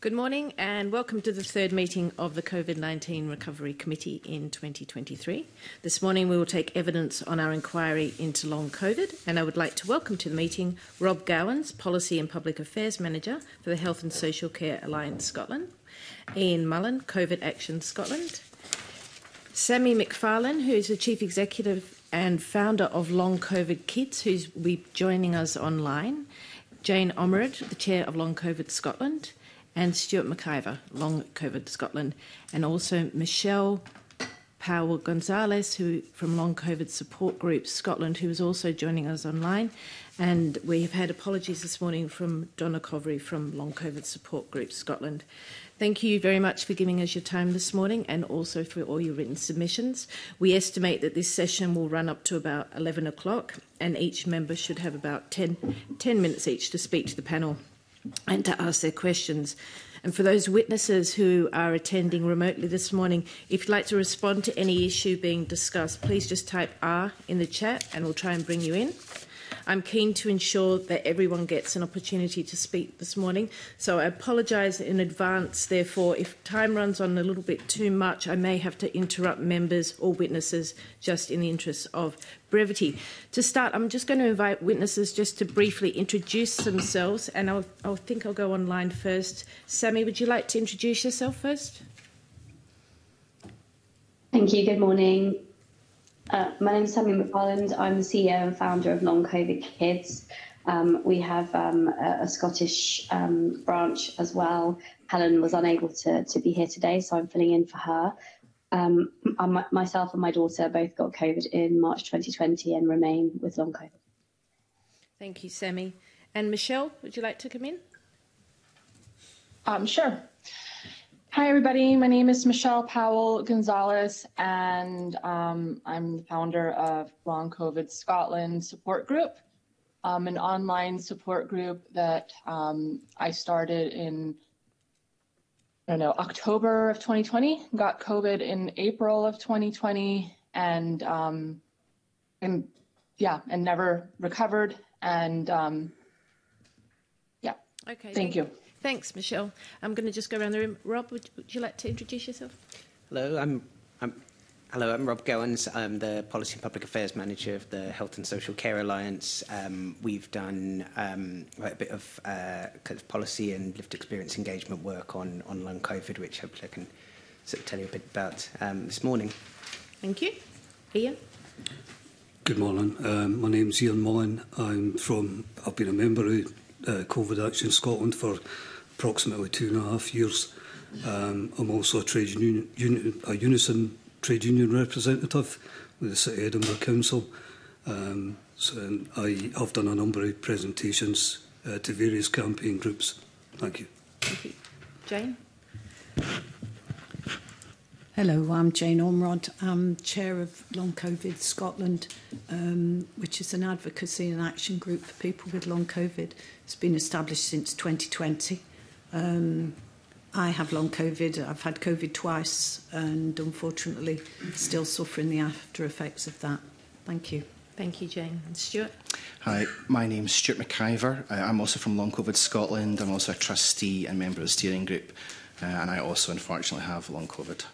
Good morning and welcome to the third meeting of the COVID-19 Recovery Committee in 2023. This morning we will take evidence on our inquiry into long COVID, and I would like to welcome to the meeting Rob Gowans, Policy and Public Affairs Manager for the Health and Social Care Alliance Scotland, Ian Mullen, COVID Action Scotland, Sammy McFarlane, who is the Chief Executive and Founder of Long COVID Kids, who's be joining us online, Jane Ormrod, the Chair of Long COVID Scotland, and Stuart MacIver, Long COVID Scotland, and also Michelle Powell-Gonzalez, who from Long COVID Support Group Scotland, who is also joining us online. And we have had apologies this morning from Donna Coventry from Long COVID Support Group Scotland. Thank you very much for giving us your time this morning and also for all your written submissions. We estimate that this session will run up to about 11 o'clock and each member should have about 10 minutes each to speak to the panel and to ask their questions. And for those witnesses who are attending remotely this morning, if you'd like to respond to any issue being discussed, please just type R in the chat and we'll try and bring you in. I'm keen to ensure that everyone gets an opportunity to speak this morning, so I apologise in advance. Therefore, if time runs on a little bit too much, I may have to interrupt members or witnesses just in the interest of brevity. To start, I'm just going to invite witnesses just to briefly introduce themselves, and I think I'll go online first. Sammy, would you like to introduce yourself first? Thank you. Good morning. My name is Sammy McFarlane. I'm the CEO and founder of Long COVID Kids. We have a Scottish branch as well. Helen was unable to be here today, so I'm filling in for her. Myself and my daughter both got COVID in March 2020 and remain with Long COVID. Thank you, Sammy. And Michelle, would you like to come in? Sure. Hi, everybody. My name is Michelle Powell-Gonzalez, and I'm the founder of Long COVID Scotland Support Group, an online support group that I started in, October of 2020, got COVID in April of 2020, and never recovered. And okay. Thank you. Thanks, Michelle. I'm going to just go around the room. Rob, would you like to introduce yourself? Hello, I'm Rob Gowans. I'm the Policy and Public Affairs Manager of the Health and Social Care Alliance. We've done quite a bit of kind of policy and lived experience engagement work on long COVID, which hopefully I can sort of tell you a bit about this morning. Thank you. Ian? Good morning. My name's Ian Mullen. I've been a member of COVID Action Scotland for approximately 2.5 years. I'm also a Unison trade union representative with the City of Edinburgh Council. So I have done a number of presentations to various campaign groups. Thank you. Thank you. Jane? Hello, I'm Jane Ormrod. I'm Chair of Long COVID Scotland, which is an advocacy and action group for people with long COVID. It's been established since 2020. I have long COVID. I've had COVID twice and unfortunately still suffering the after effects of that. Thank you. Thank you, Jane. And Stuart? Hi, my name's Stuart MacIver. I'm also from Long COVID Scotland. I'm also a trustee and member of the steering group, and I also unfortunately have long COVID.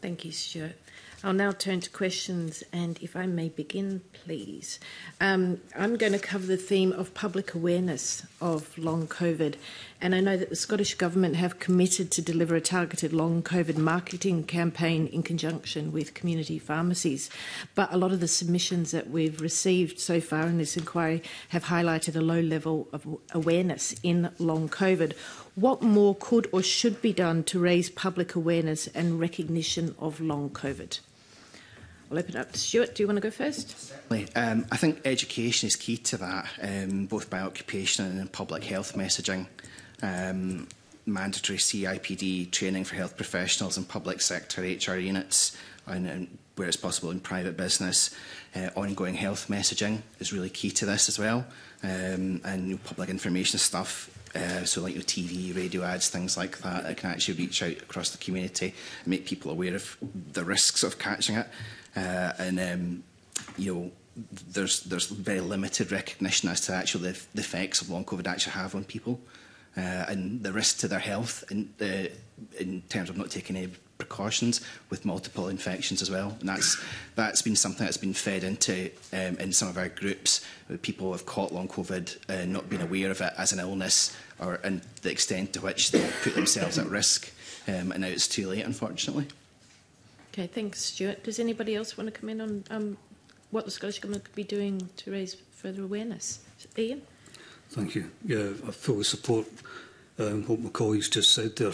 Thank you, Stuart. I'll now turn to questions, and if I may begin, please. I'm going to cover the theme of public awareness of long COVID, and I know that the Scottish Government have committed to deliver a targeted long COVID marketing campaign in conjunction with community pharmacies, but a lot of the submissions that we've received so far in this inquiry have highlighted a low level of awareness in long COVID. What more could or should be done to raise public awareness and recognition of long COVID? I'll open it up to Stuart. Do you want to go first? Certainly. I think education is key to that, both by occupation and in public health messaging. Mandatory CIPD training for health professionals in public sector HR units and where it's possible in private business. Ongoing health messaging is really key to this as well, and public information stuff. So like your TV, radio ads, things like that, that can actually reach out across the community and make people aware of the risks of catching it. There's very limited recognition as to actually the effects of long COVID actually have on people. and the risk to their health in terms of not taking any precautions with multiple infections as well. And that's been something that's been fed into in some of our groups. People have caught long COVID, not being aware of it as an illness, or and the extent to which they put themselves at risk. And now it's too late, unfortunately. Okay, thanks, Stuart. Does anybody else want to come in on what the Scottish Government could be doing to raise further awareness? Ian? Thank you. Yeah, I fully support what my colleagues just said there.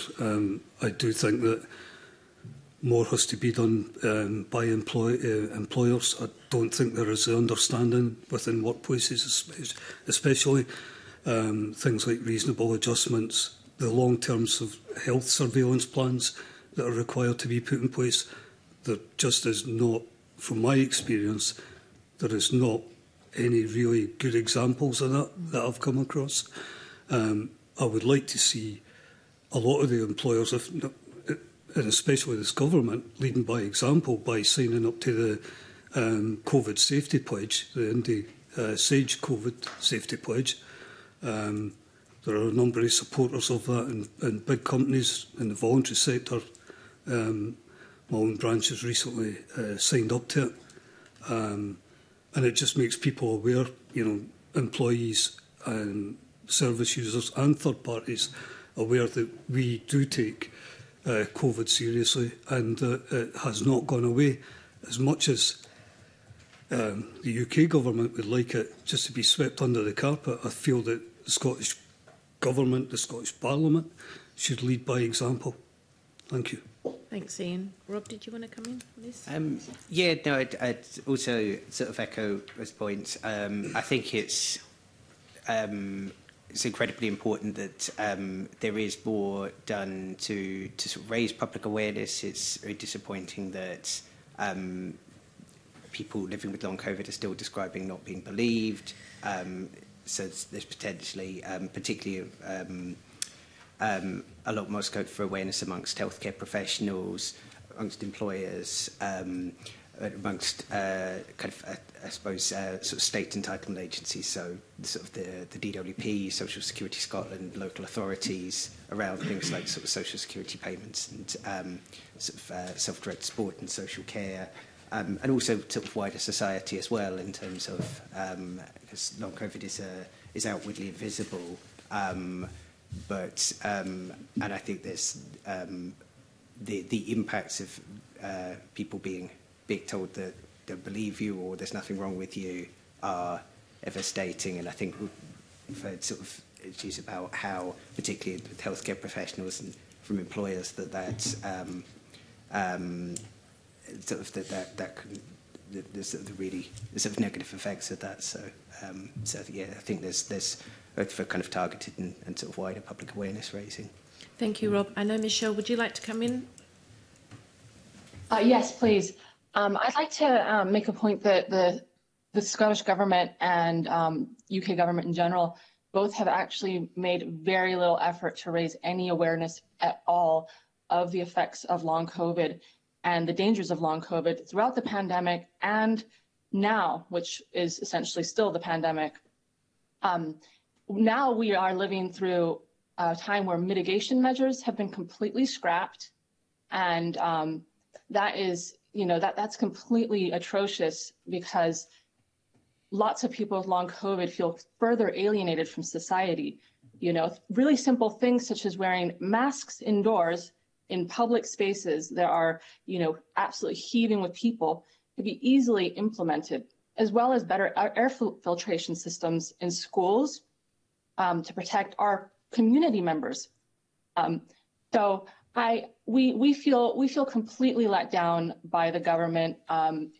I do think that more has to be done by employers. I don't think there is the understanding within workplaces, especially things like reasonable adjustments, the long-term health surveillance plans that are required to be put in place. There just is not, from my experience, there is not any really good examples of that I've come across. I would like to see a lot of the employers, if not, and especially this government, leading by example by signing up to the COVID Safety Pledge, the Indy SAGE COVID Safety Pledge. There are a number of supporters of that in big companies in the voluntary sector. My own branch has recently signed up to it. And it just makes people aware, you know, employees and service users and third parties aware that we do take COVID seriously, and it has not gone away. As much as the UK government would like it just to be swept under the carpet, I feel that the Scottish Government, the Scottish Parliament, should lead by example. Thank you. Thanks, Ian. Rob, did you want to come in on this? Yeah, no, I'd also sort of echo those points. I think it's incredibly important that there is more done to sort of raise public awareness. It's very disappointing that people living with long COVID are still describing not being believed. So there's potentially, particularly, a lot more scope for awareness amongst healthcare professionals, amongst employers, amongst kind of, I suppose, sort of state entitlement agencies, so sort of the DWP, Social Security Scotland, local authorities, around things like sort of social security payments and sort of self-directed support and social care, and also sort of wider society as well in terms of because long COVID is outwardly invisible, but and I think there's the impacts of people being told that they believe you or there's nothing wrong with you are devastating. And I think we've heard sort of issues about how, particularly with healthcare professionals and from employers, the negative effects of that. So yeah, I think there's for kind of targeted and sort of wider public awareness raising. Thank you, Rob. I know, Michelle, would you like to come in? Yes, please. I'd like to make a point that the Scottish Government and UK Government in general both have actually made very little effort to raise any awareness at all of the effects of long COVID and the dangers of long COVID throughout the pandemic and now, which is essentially still the pandemic. Now we are living through a time where mitigation measures have been completely scrapped, and that is, you know, that's completely atrocious because lots of people with long COVID feel further alienated from society. You know, really simple things such as wearing masks indoors in public spaces that are, you know, absolutely heaving with people could be easily implemented, as well as better air filtration systems in schools to protect our community members. So we feel completely let down by the government.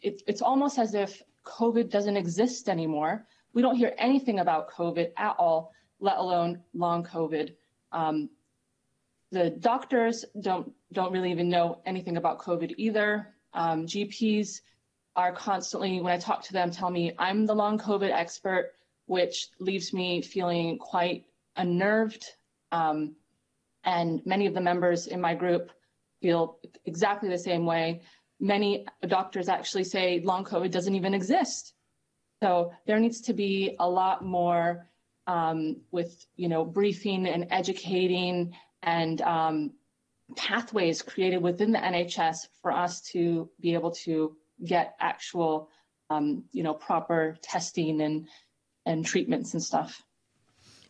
It's almost as if COVID doesn't exist anymore. We don't hear anything about COVID at all, let alone long COVID. The doctors don't really even know anything about COVID either. GPs are constantly, when I talk to them, tell me I'm the long COVID expert, which leaves me feeling quite unnerved. And many of the members in my group feel exactly the same way. Many doctors actually say long COVID doesn't even exist. So there needs to be a lot more with, you know, briefing and educating and pathways created within the NHS for us to be able to get actual, you know, proper testing and treatments and stuff.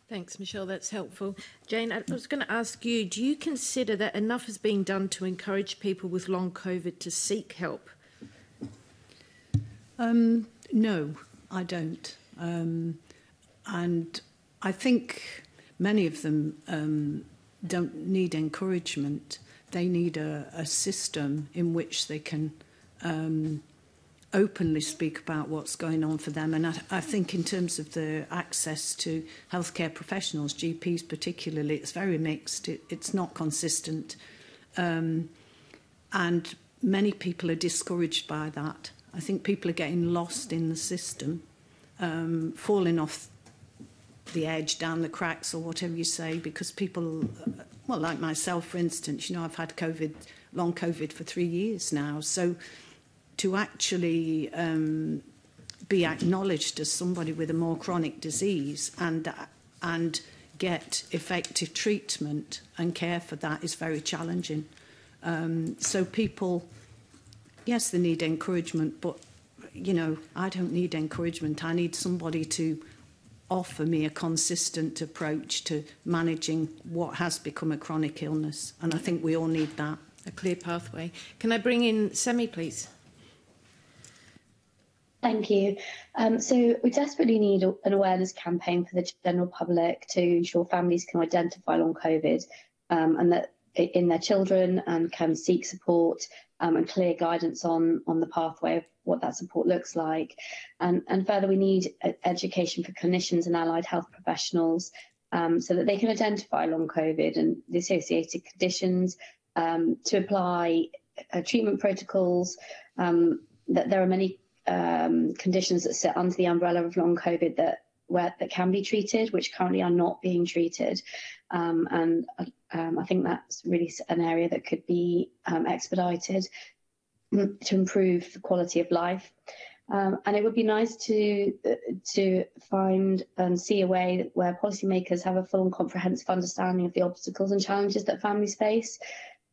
Thanks, Michelle. That's helpful. Jane, I was going to ask you, do you consider that enough is being done to encourage people with long COVID to seek help? No, I don't. And I think many of them don't need encouragement. They need a system in which they can openly speak about what's going on for them. And I think in terms of the access to healthcare professionals, GPs particularly, it's very mixed. It's not consistent. And many people are discouraged by that. I think people are getting lost in the system, falling off the edge, down the cracks or whatever you say, because people, well, like myself, for instance, you know, I've had COVID, long COVID for 3 years now. So to actually be acknowledged as somebody with a more chronic disease and get effective treatment and care for that is very challenging. So people, yes, they need encouragement, but, you know, I don't need encouragement. I need somebody to offer me a consistent approach to managing what has become a chronic illness, and I think we all need that. A clear pathway. Can I bring in Sammy, please? Thank you. So we desperately need an awareness campaign for the general public to ensure families can identify long COVID and that in their children and can seek support and clear guidance on the pathway of what that support looks like. And further, we need education for clinicians and allied health professionals so that they can identify long COVID and the associated conditions, to apply treatment protocols, that there are many conditions that sit under the umbrella of long COVID that can be treated, which currently are not being treated, and I think that's really an area that could be expedited to improve the quality of life. And it would be nice to find and see a way where policymakers have a full and comprehensive understanding of the obstacles and challenges that families face,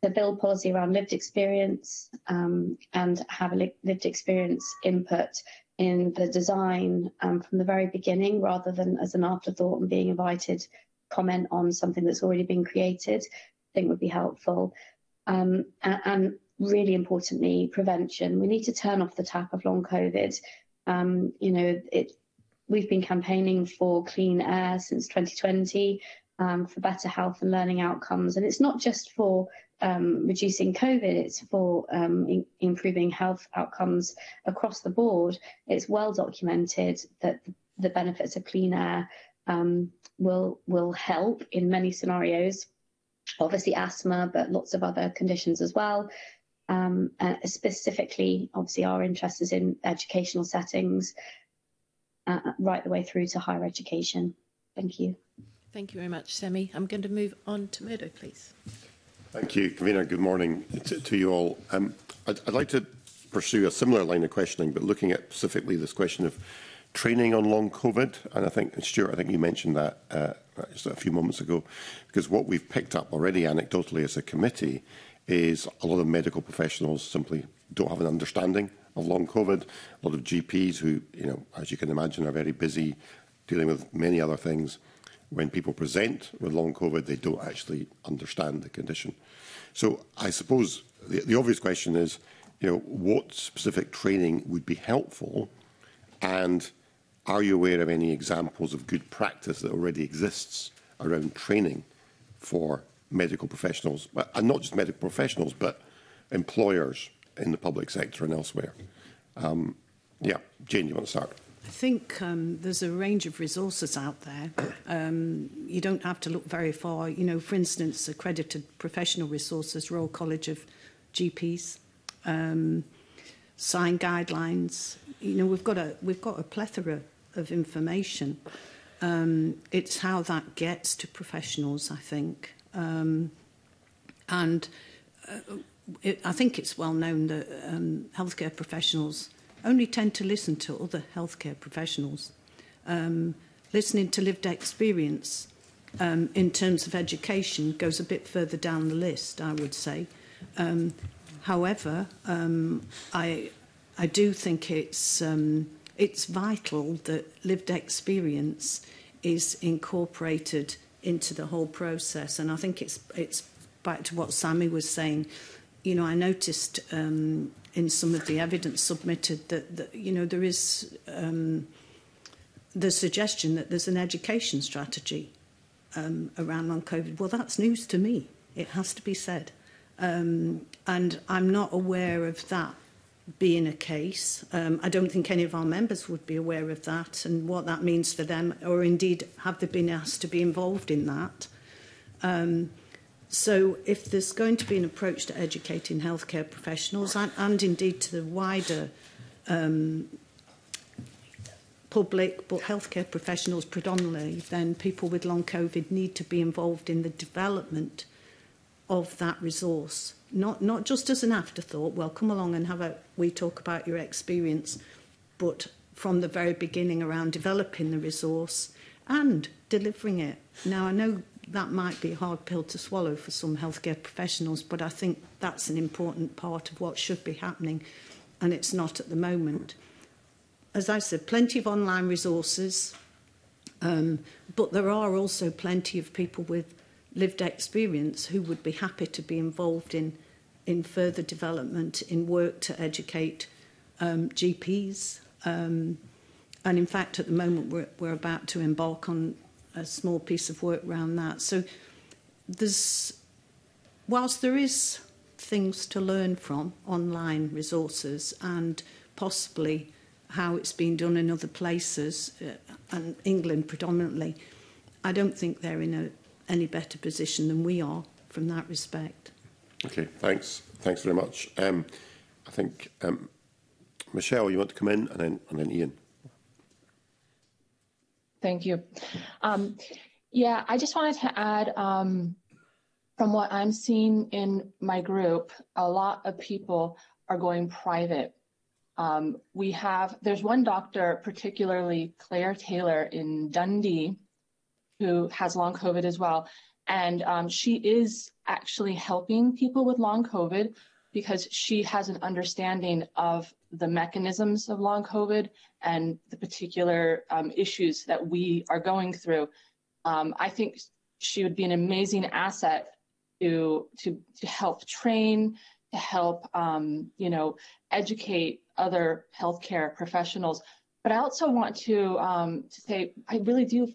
to build policy around lived experience and have a lived experience input in the design from the very beginning, rather than as an afterthought and being invited to comment on something that's already been created. I think would be helpful. And really importantly, prevention. We need to turn off the tap of long COVID. You know, we've been campaigning for clean air since 2020, for better health and learning outcomes. And it's not just for reducing COVID, it's for improving health outcomes across the board. It's well documented that the benefits of clean air will help in many scenarios, obviously asthma, but lots of other conditions as well. Specifically, obviously, our interest is in educational settings, right the way through to higher education. Thank you. Thank you very much, Sammy. I'm going to move on to Murdo, please. Thank you, Convener. Good morning to you all. I'd like to pursue a similar line of questioning, but looking at specifically this question of training on long COVID. And I think, Stuart, I think you mentioned that just a few moments ago, because what we've picked up already anecdotally as a committee is a lot of medical professionals simply don't have an understanding of long COVID. A lot of GPs who, you know, as you can imagine, are very busy dealing with many other things. When people present with long COVID, they don't actually understand the condition. So I suppose the obvious question is, you know, what specific training would be helpful? And are you aware of any examples of good practice that already exists around training for medical professionals, and not just medical professionals, but employers in the public sector and elsewhere? Yeah, Jane, you want to start? I think there's a range of resources out there. You don't have to look very far. You know, for instance, accredited professional resources, Royal College of GPs, sign guidelines. You know, we've got a plethora of information. It's how that gets to professionals, I think. I think it's well known that healthcare professionals only tend to listen to other healthcare professionals. listening to lived experience in terms of education goes a bit further down the list, I would say. However, I do think it's vital that lived experience is incorporated into the whole process. And I think it's back to what Sammy was saying. You know, I noticed in some of the evidence submitted that you know, there is the suggestion that there's an education strategy around long COVID. Well, that's news to me. It has to be said. And I'm not aware of that being a case. I don't think any of our members would be aware of that and what that means for them, or indeed have they been asked to be involved in that. So if there's going to be an approach to educating healthcare professionals and indeed to the wider public, but healthcare professionals predominantly, then people with long COVID need to be involved in the development of that resource, not just as an afterthought, well, come along and have we talk about your experience, but from the very beginning around developing the resource and delivering it. Now, I know that might be a hard pill to swallow for some healthcare professionals, but I think that's an important part of what should be happening, and it's not at the moment. As I said, plenty of online resources, but there are also plenty of people with lived experience who would be happy to be involved in further development, in work to educate GPs. And in fact, at the moment, we're about to embark on a small piece of work around that. So whilst there is things to learn from, online resources and possibly how it's been done in other places, and England predominantly, I don't think they're in any better position than we are from that respect. Okay, thanks. Thanks very much. I think, Michelle, you want to come in, and then Ian. Thank you. Yeah, I just wanted to add, from what I'm seeing in my group, a lot of people are going private. There's one doctor, particularly Claire Taylor in Dundee, who has long COVID as well. And she is actually helping people with long COVID because she has an understanding of the mechanisms of long COVID and the particular issues that we are going through. I think she would be an amazing asset to help train, to help you know, educate other healthcare professionals. But I also want to say, I really do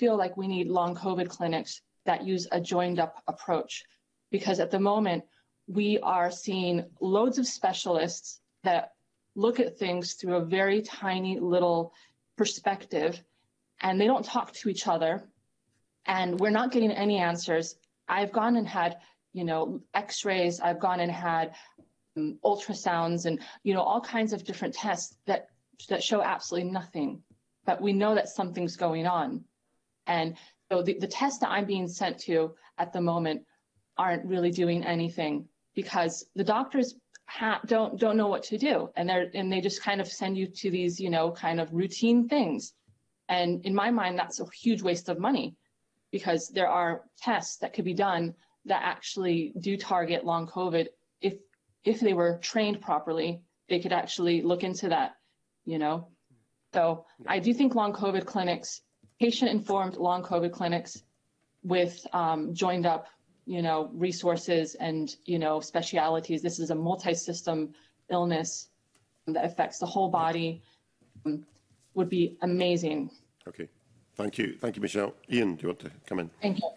feel like we need long COVID clinics that use a joined up approach, because at the moment we are seeing loads of specialists that look at things through a very tiny little perspective, and they don't talk to each other, and we're not getting any answers. I've gone and had, you know, x-rays, I've gone and had ultrasounds and, you know, all kinds of different tests that show absolutely nothing, but we know that something's going on. And so the tests that I'm being sent to at the moment aren't really doing anything, because the doctors don't know what to do, and they just kind of send you to these, you know, kind of routine things. And in my mind, that's a huge waste of money, because there are tests that could be done that actually do target long COVID. If they were trained properly, they could actually look into that. You know, so I do think long COVID clinics, patient-informed long COVID clinics with joined up, you know, resources and, you know, specialities. This is a multi-system illness that affects the whole body, would be amazing. Okay, thank you. Thank you, Michelle. Ian, do you want to come in? Thank you.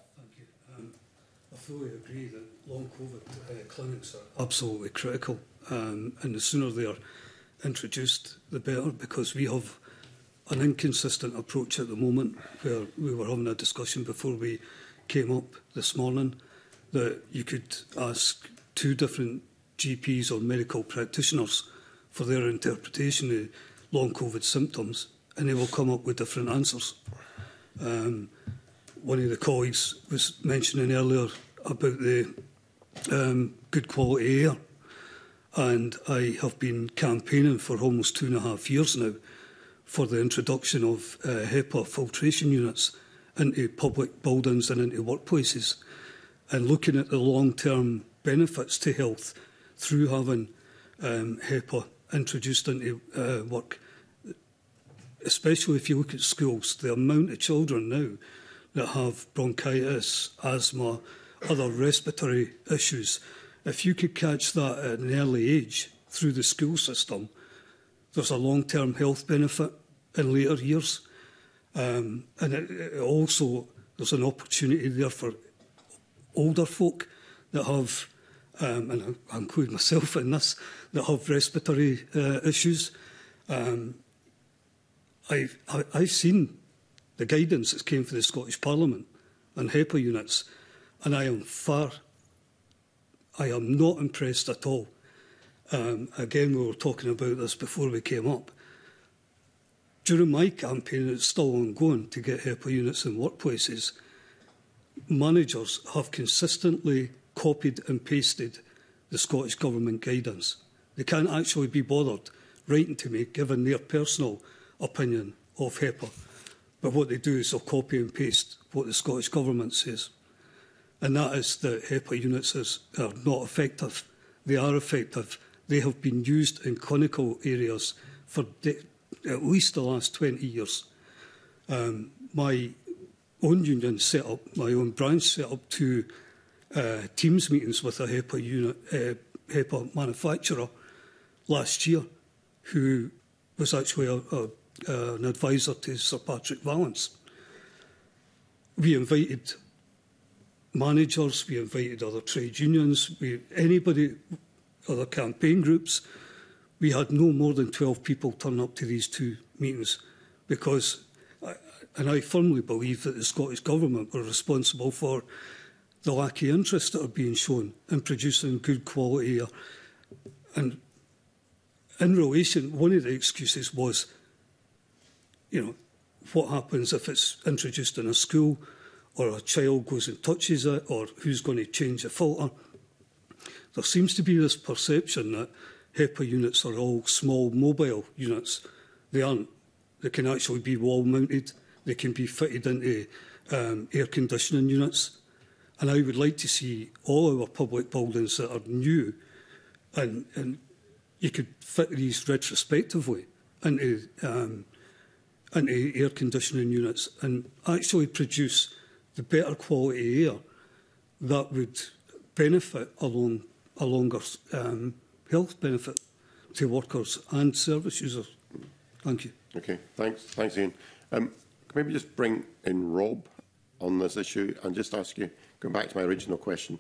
I fully agree that long COVID clinics are absolutely critical, and the sooner they are introduced, the better, because we have an inconsistent approach at the moment, where we were having a discussion before we came up this morning that you could ask two different GPs or medical practitioners for their interpretation of long COVID symptoms, and they will come up with different answers. One of the colleagues was mentioning earlier about the good quality air, and I have been campaigning for almost 2.5 years now for the introduction of HEPA filtration units into public buildings and into workplaces, and looking at the long-term benefits to health through having HEPA introduced into work. Especially if you look at schools, the amount of children now that have bronchitis, asthma, other respiratory issues, if you could catch that at an early age through the school system, there's a long-term health benefit in later years. And it also, there's an opportunity there for older folk that have, and I include myself in this, that have respiratory issues. I've seen the guidance that came from the Scottish Parliament on HEPA units, and I am not impressed at all. Again, we were talking about this before we came up. During my campaign, it's still ongoing to get HEPA units in workplaces. Managers have consistently copied and pasted the Scottish Government guidance. They can't actually be bothered writing to me, given their personal opinion of HEPA. But what they do is they'll copy and paste what the Scottish Government says. And that is that HEPA units are not effective. They are effective. They have been used in clinical areas for at least the last 20 years. My own union set up, my own branch set up two Teams meetings with a HEPA unit, HEPA manufacturer last year, who was actually an advisor to Sir Patrick Vallance. We invited managers, we invited other trade unions, anybody, other campaign groups. We had no more than 12 people turn up to these two meetings because, and I firmly believe that the Scottish Government were responsible for the lack of interest that are being shown in producing good quality air. And in relation, one of the excuses was, you know, what happens if it's introduced in a school, or a child goes and touches it, or who's going to change the filter? There seems to be this perception that HEPA units are all small mobile units. They aren't. They can actually be wall-mounted. They can be fitted into air conditioning units. And I would like to see all our public buildings that are new, and you could fit these retrospectively into air conditioning units and actually produce the better quality air that would benefit a longer health benefit to workers and service users. Thank you. Okay, thanks. Thanks, Ian. Can maybe just bring in Rob on this issue and just ask you, going back to my original question,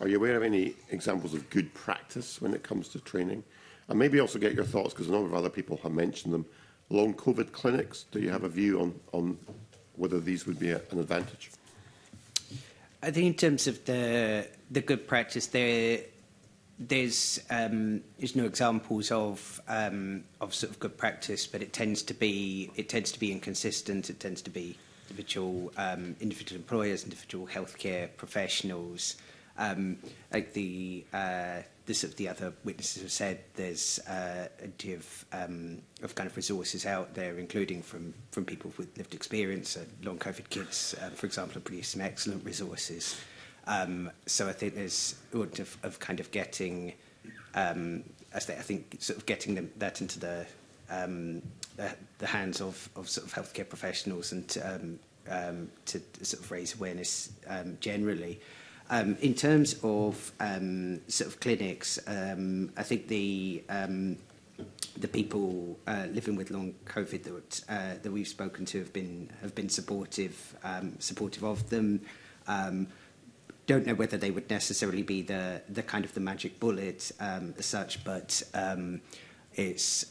are you aware of any examples of good practice when it comes to training? And maybe also get your thoughts, because a number of other people have mentioned them, long COVID clinics. Do you have a view on whether these would be an advantage? I think in terms of the good practice, there's no examples of sort of good practice, but it tends to be inconsistent. It tends to be individual employers, individual healthcare professionals. Like the other witnesses have said, there's a deal of kind of resources out there, including from people with lived experience. Long COVID kids, for example, produce some excellent resources. So I think there's of kind of getting, getting that into the hands of sort of healthcare professionals, and to sort of raise awareness generally. In terms of sort of clinics, I think the people living with long COVID that we've spoken to have been supportive of them. Don't know whether they would necessarily be the kind of the magic bullet as such, but it's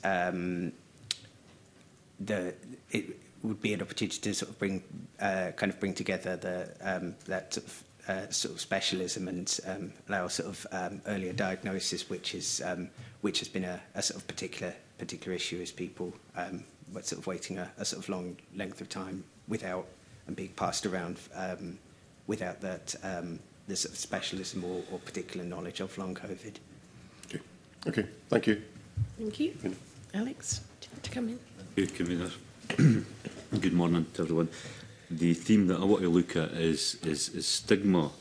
it would be an opportunity to sort of bring together that sort of specialism and allow sort of earlier diagnosis, which has been a sort of particular issue as people were sort of waiting a sort of long length of time without and being passed around without that the sort of specialism or particular knowledge of long COVID. Okay. Thank you. Thank you, Alex. Do you want to come in? Good convener. Good morning to everyone. The theme that I want to look at is stigma,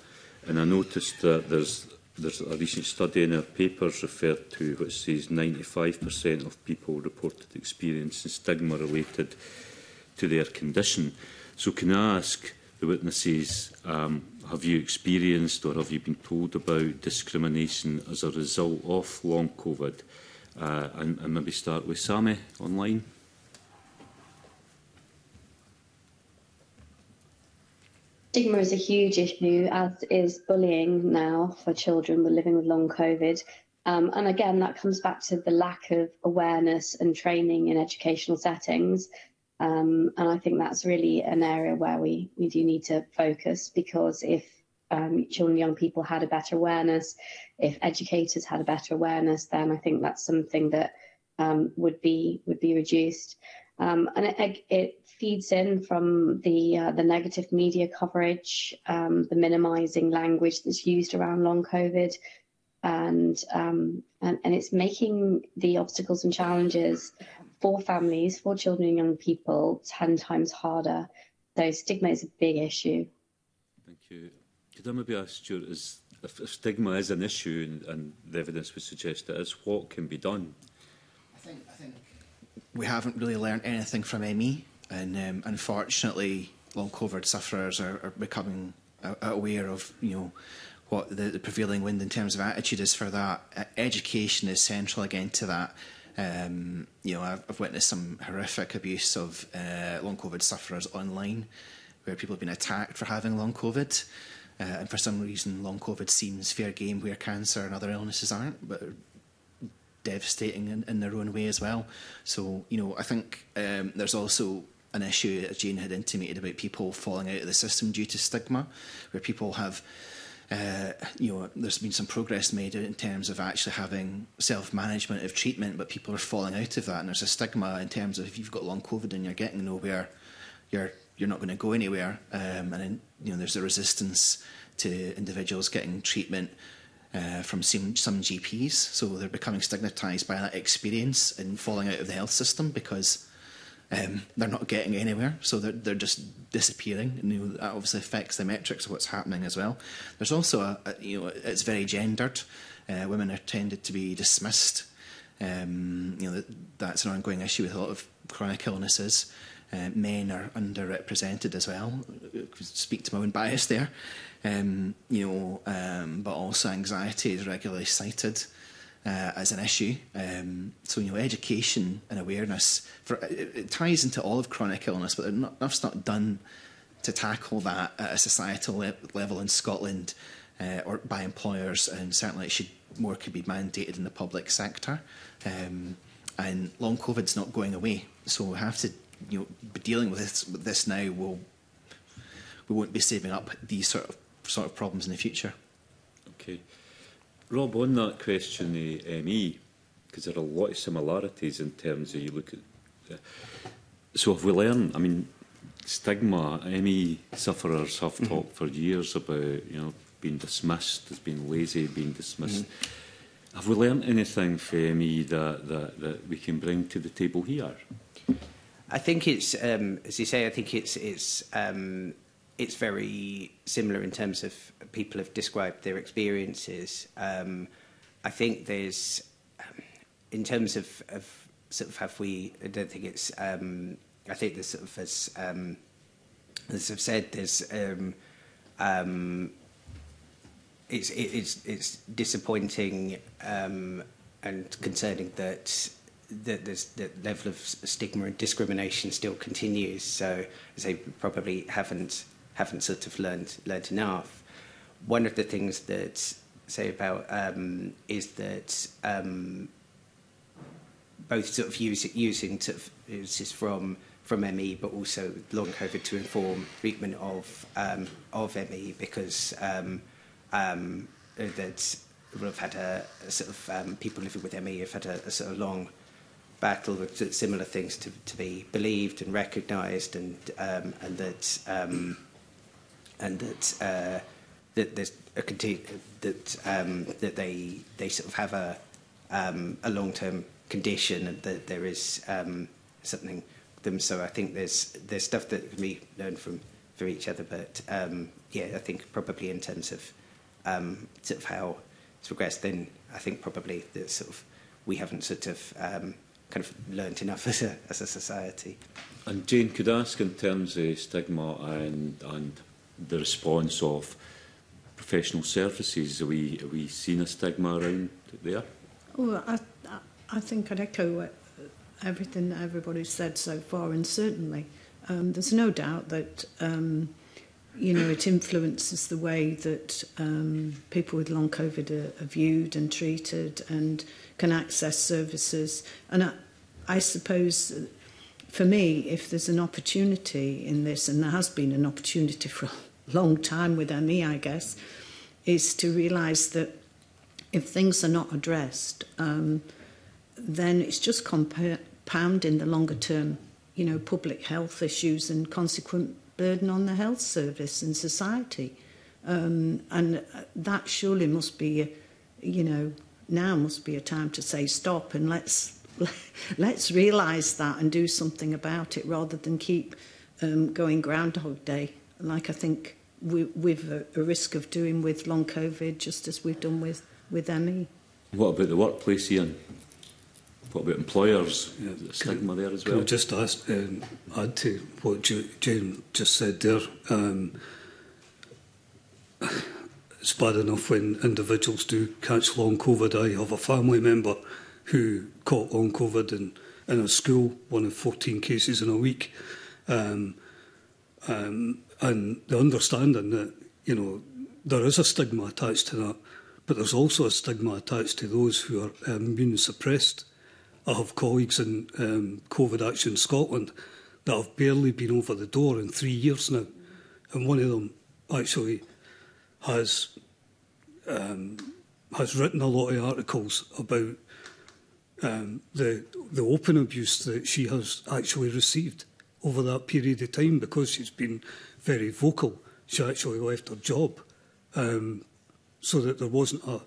and I noticed that there's a recent study in our papers referred to which says 95% of people reported experiencing stigma related to their condition. So can I ask the witnesses, have you experienced or have you been told about discrimination as a result of long COVID? And maybe start with Sammy online. Stigma is a huge issue, as is bullying now for children living with long COVID. And again, that comes back to the lack of awareness and training in educational settings. And I think that's really an area where we do need to focus, because if children and young people had a better awareness, if educators had a better awareness, then I think that's something that would be reduced. And it feeds in from the negative media coverage, the minimising language that's used around long COVID, and it's making the obstacles and challenges for families, for children and young people, 10 times harder. So stigma is a big issue. Thank you. Could I maybe ask Stuart, if stigma is an issue, and the evidence would suggest it is, what can be done? I think we haven't really learned anything from ME, and unfortunately, long COVID sufferers are becoming aware of, you know, what the prevailing wind in terms of attitude is for that. Education is central again to that. You know, I've witnessed some horrific abuse of long COVID sufferers online, where people have been attacked for having long COVID, and for some reason, long COVID seems fair game where cancer and other illnesses aren't, but devastating in their own way as well. So, you know, I think there's also an issue, as Jane had intimated, about people falling out of the system due to stigma, where people have, you know, there's been some progress made in terms of actually having self-management of treatment, but people are falling out of that, and there's a stigma in terms of if you've got long COVID and you're getting nowhere, you're not going to go anywhere, and then, you know, there's a resistance to individuals getting treatment from some GPs, so they're becoming stigmatised by that experience and falling out of the health system because they're not getting anywhere, so they're just disappearing. And, you know, that obviously affects the metrics of what's happening as well. There's also you know, it's very gendered. Women are tended to be dismissed. You know, that's an ongoing issue with a lot of chronic illnesses. Men are underrepresented as well. I could speak to my own bias there, you know. But also anxiety is regularly cited as an issue. So, you know, education and awareness it ties into all of chronic illness, but enough's not done to tackle that at a societal level in Scotland, or by employers, and certainly more could be mandated in the public sector. And long COVID's not going away, so we have to. You know, dealing with this now, we won't be saving up these sort of problems in the future. Okay, Rob, on that question, the ME, because there are a lot of similarities in terms of you look at. So if we learn, I mean, stigma. ME sufferers have talked for years about, you know, being dismissed as being lazy, being dismissed. Have we learned anything from ME that we can bring to the table here? I think it's, as you say, I think it's very similar in terms of people have described their experiences. I think there's, in terms of sort of have we, I don't think it's, I think there's sort of, as I've said, there's, it's disappointing and concerning that the level of stigma and discrimination still continues. So they probably haven't sort of learned enough. One of the things that say about is that both sort of using sort of uses from ME, but also long COVID to inform treatment of ME, because that will have had a sort of people living with ME have had a sort of long battle with similar things to be believed and recognised, and that there's a that they sort of have a long-term condition, and that there is something with them. So I think there's stuff that can be learned from each other. But yeah, I think probably in terms of sort of how it's progressed, then I think probably that sort of we haven't sort of kind of learnt enough as a society. And Jane, could I ask in terms of stigma and the response of professional services, have we seen a stigma around there? Oh, I think I'd echo everything that everybody's said so far, and certainly there's no doubt that you know, it influences the way that people with long COVID are viewed and treated and can access services. And I suppose for me, if there's an opportunity in this, and there has been an opportunity for a long time with ME, I guess, is to realise that if things are not addressed, then it's just compounding the longer term, you know, public health issues and consequent burden on the health service and society, and that surely must be, you know, now must be a time to say stop, and let's realise that and do something about it rather than keep going Groundhog Day, like I think we've a risk of doing with long COVID, just as we've done with ME. What about the workplace, Ian? What about employers? Yeah. There's a stigma there as well. Can I just ask, add to what Jane just said there? It's bad enough when individuals do catch long COVID. I have a family member who caught long COVID in a school, one of 14 cases in a week. And the understanding that, you know, there is a stigma attached to that, but there's also a stigma attached to those who are immune suppressed. I have colleagues in COVID Action Scotland that have barely been over the door in 3 years now. And one of them actually has written a lot of articles about the open abuse that she has actually received over that period of time because she's been very vocal. She actually left her job so that there wasn't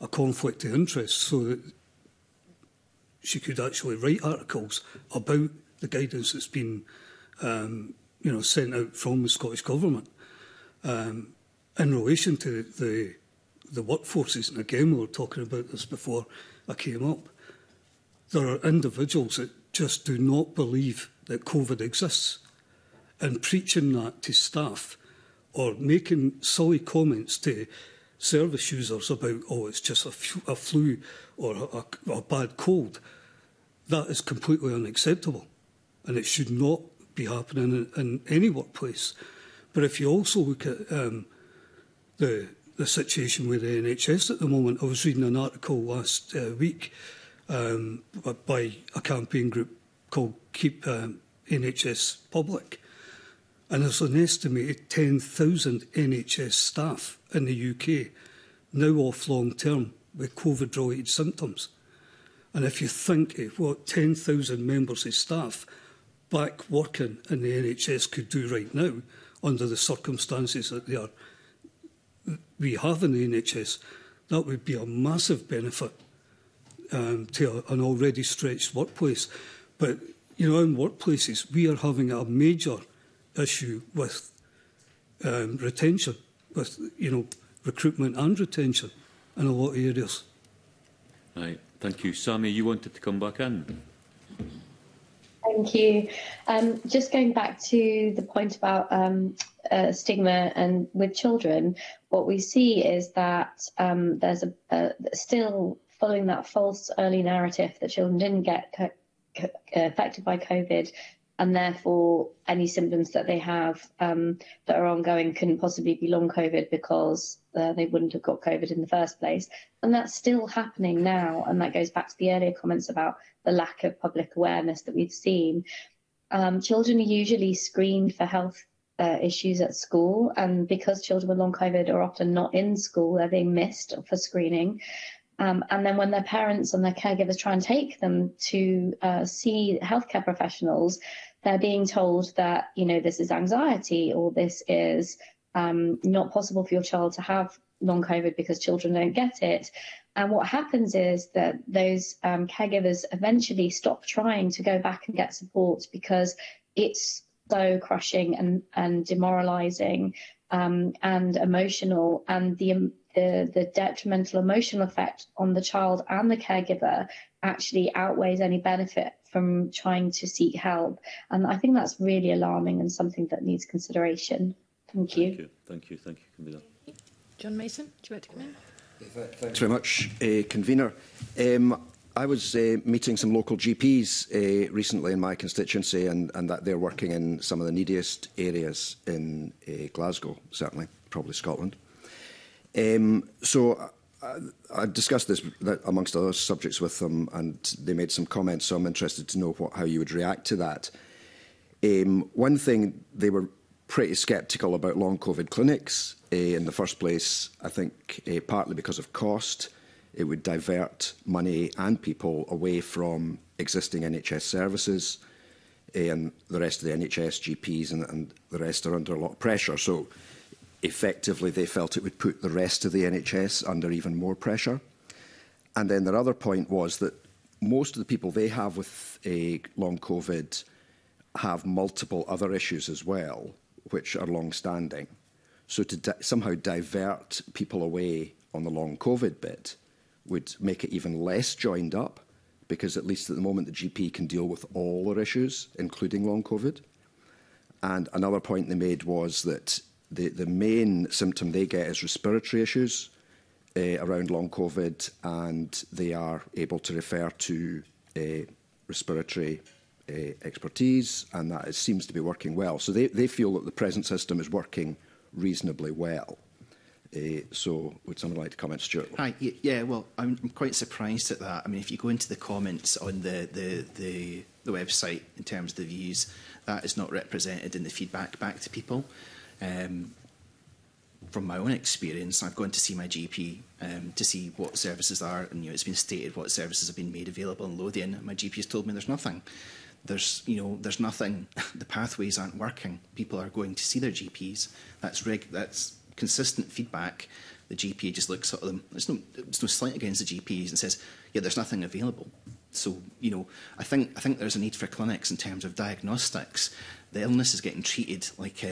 a conflict of interest, so that she could actually write articles about the guidance that's been, you know, sent out from the Scottish Government in relation to the workforces. And again, we were talking about this before I came up. There are individuals that just do not believe that COVID exists, and preaching that to staff or making silly comments to service users about, oh, it's just a flu or a bad cold, that is completely unacceptable, and it should not be happening in any workplace. But if you also look at the situation with the NHS at the moment, I was reading an article last week by a campaign group called Keep NHS Public, and there's an estimated 10,000 NHS staff in the UK now off long-term with COVID-related symptoms. And if you think of what 10,000 members of staff back working in the NHS could do right now under the circumstances that we have in the NHS, that would be a massive benefit to an already stretched workplace. But, you know, in workplaces, we are having a major issue with retention, with, you know, recruitment and retention in a lot of areas. Right. Thank you. Sammy, you wanted to come back in. Thank you. Just going back to the point about stigma and with children, what we see is that there's still following that false early narrative that children didn't get affected by COVID, and therefore any symptoms that they have that are ongoing couldn't possibly be long COVID because they wouldn't have got COVID in the first place. And that's still happening now. And that goes back to the earlier comments about the lack of public awareness that we've seen. Children are usually screened for health issues at school. And because children with long COVID are often not in school, they're being missed for screening. And then when their parents and their caregivers try and take them to see healthcare professionals, they're being told that, you know, this is anxiety, or this is not possible for your child to have long COVID because children don't get it. And what happens is that those caregivers eventually stop trying to go back and get support because it's so crushing and demoralising and emotional, and the detrimental emotional effect on the child and the caregiver actually outweighs any benefit from trying to seek help. And I think that's really alarming and something that needs consideration. Thank you. Thank you, Convener. John Mason, do you want to come in? Thanks very much, Convener. I was meeting some local GPs recently in my constituency, and that they're working in some of the neediest areas in Glasgow, certainly, probably Scotland. So I discussed this, amongst other subjects, with them, and they made some comments, so I'm interested to know how you would react to that. One thing, they were pretty sceptical about long COVID clinics in the first place, I think partly because of cost. It would divert money and people away from existing NHS services, and the rest of the NHS GPs and the rest are under a lot of pressure. So effectively, they felt it would put the rest of the NHS under even more pressure. And then their other point was that most of the people they have with a long COVID have multiple other issues as well, which are long-standing. So to somehow divert people away on the long COVID bit would make it even less joined up, because at least at the moment the GP can deal with all their issues, including long COVID. And another point they made was that the main symptom they get is respiratory issues around long COVID, and they are able to refer to respiratory expertise, and that seems to be working well. So they feel that the present system is working reasonably well. So would someone like to comment, Stuart? Hi, yeah, well, I'm quite surprised at that. I mean, if you go into the comments on the website in terms of the views, that is not represented in the feedback back to people. From my own experience, I've gone to see my GP to see what services are, and it's been stated what services have been made available in Lothian. My GP has told me there's nothing. There's nothing. The pathways aren't working. People are going to see their GPs. That's consistent feedback. The GP just looks at them. There's no slight against the GPs and says, yeah, there's nothing available. So, I think there's a need for clinics in terms of diagnostics. The illness is getting treated like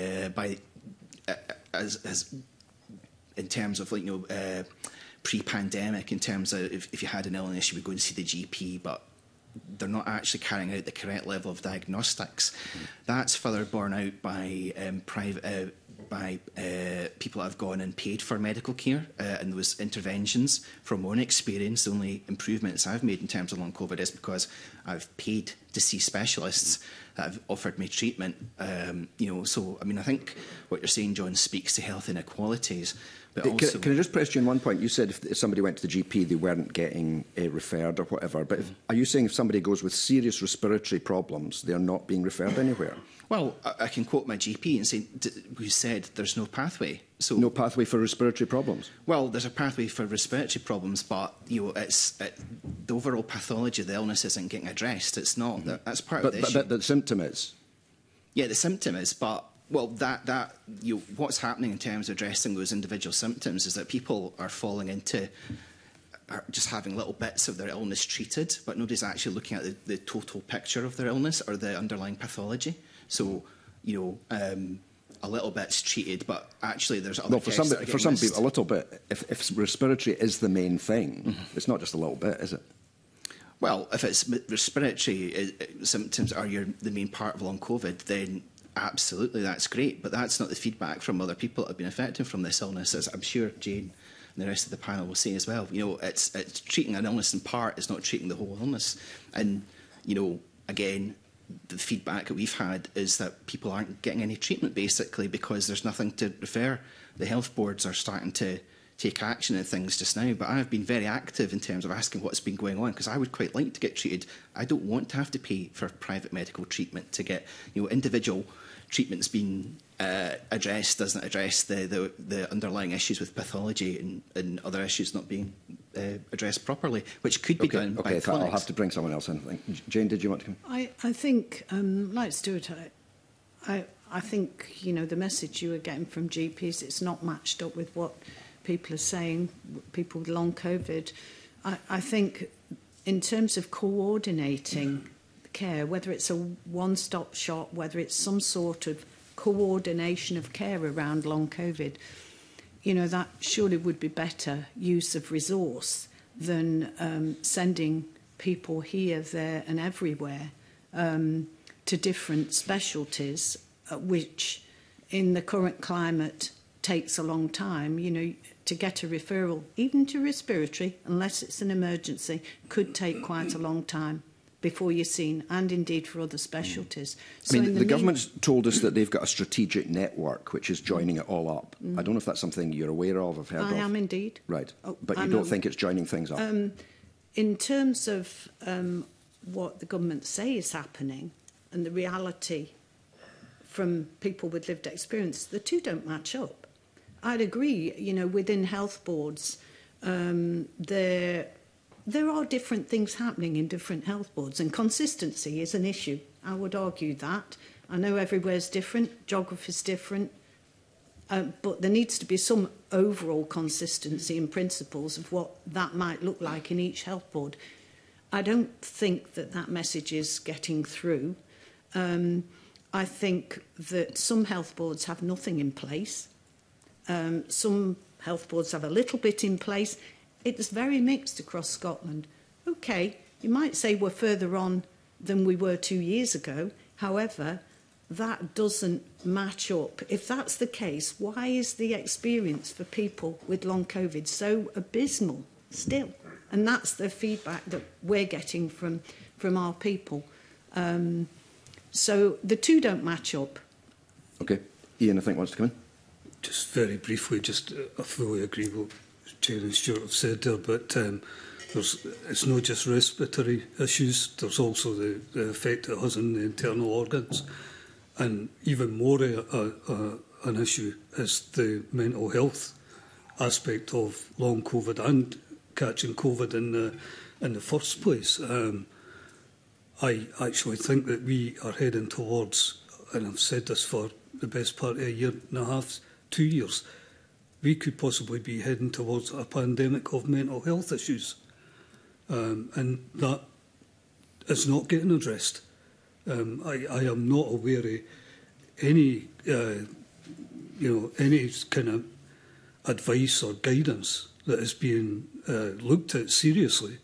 in terms of pre-pandemic, in terms of if you had an illness, you would go and see the GP, but they're not actually carrying out the correct level of diagnostics. Mm. That's further borne out by people that have gone and paid for medical care and those interventions. From my own experience, the only improvements I've made in terms of long COVID is because I've paid to see specialists that have offered me treatment. I think what you're saying, John, speaks to health inequalities. But can I just press you on one point? You said if somebody went to the GP, they weren't getting referred or whatever. But are you saying if somebody goes with serious respiratory problems, they're not being referred anywhere? Well, I can quote my GP and say, who said there's no pathway. So no pathway for respiratory problems? Well, there's a pathway for respiratory problems, but the overall pathology of the illness isn't getting addressed. It's not. Mm-hmm. That's part of the issue. But the symptom is? Yeah, the symptom is, but... Well, what's happening in terms of addressing those individual symptoms is that people are falling into just having little bits of their illness treated, but nobody's actually looking at the total picture of their illness or the underlying pathology. So, a little bit's treated, but actually there's other tests that are getting missed. For some people, a little bit. If respiratory is the main thing, mm-hmm. It's not just a little bit, is it? Well, if it's respiratory symptoms are the main part of long COVID, then... Absolutely, that's great, but that's not the feedback from other people that have been affected from this illness, as I'm sure Jane and the rest of the panel will say as well. It's treating an illness in part is not treating the whole illness. And, again, the feedback that we've had is that people aren't getting any treatment, basically, because there's nothing to refer. The health boards are starting to take action in things just now, but I've been very active in terms of asking what's been going on, because I would quite like to get treated. I don't want to have to pay for private medical treatment to get, individual treatment's been addressed, doesn't address the underlying issues with pathology and other issues not being addressed properly, which could be done by clinics. I'll have to bring someone else in, I think. Jane, did you want to come in? I think, like Stuart, I think, the message you were getting from GPs, it's not matched up with what people are saying, people with long COVID. I think in terms of coordinating care, whether it's a one-stop shop, whether it's some sort of coordination of care around long COVID, you know, that surely would be better use of resource than sending people here, there and everywhere to different specialties, which in the current climate takes a long time. You know, to get a referral, even to respiratory, unless it's an emergency, could take quite a long time before you're seen, and indeed for other specialties. So I mean, the government's told us that they've got a strategic network which is joining it all up. I don't know if that's something you're aware of, have heard of. I am indeed. Right, but you don't think it's joining things up? In terms of what the government say is happening and the reality from people with lived experience, the two don't match up. I'd agree, you know, within health boards, there are different things happening in different health boards, and consistency is an issue. I would argue that. I know everywhere's different, geography's different, but there needs to be some overall consistency in principles of what that might look like in each health board. I don't think that that message is getting through. I think that some health boards have nothing in place. Some health boards have a little bit in place. It's very mixed across Scotland. OK, you might say we're further on than we were 2 years ago. However, that doesn't match up. If that's the case, why is the experience for people with long COVID so abysmal still? And that's the feedback that we're getting from our people. So the two don't match up. OK. Ian, I think, wants to come in. Just very briefly, just I fully agree with Chair and Stuart have said there, but it's not just respiratory issues, there's also the effect it has on the internal organs. And even more an issue is the mental health aspect of long COVID and catching COVID in the first place. I actually think that we are heading towards, and I've said this for the best part of a year and a half, 2 years, we could possibly be heading towards a pandemic of mental health issues. And that is not getting addressed. I am not aware of any, any kind of advice or guidance that is being looked at seriously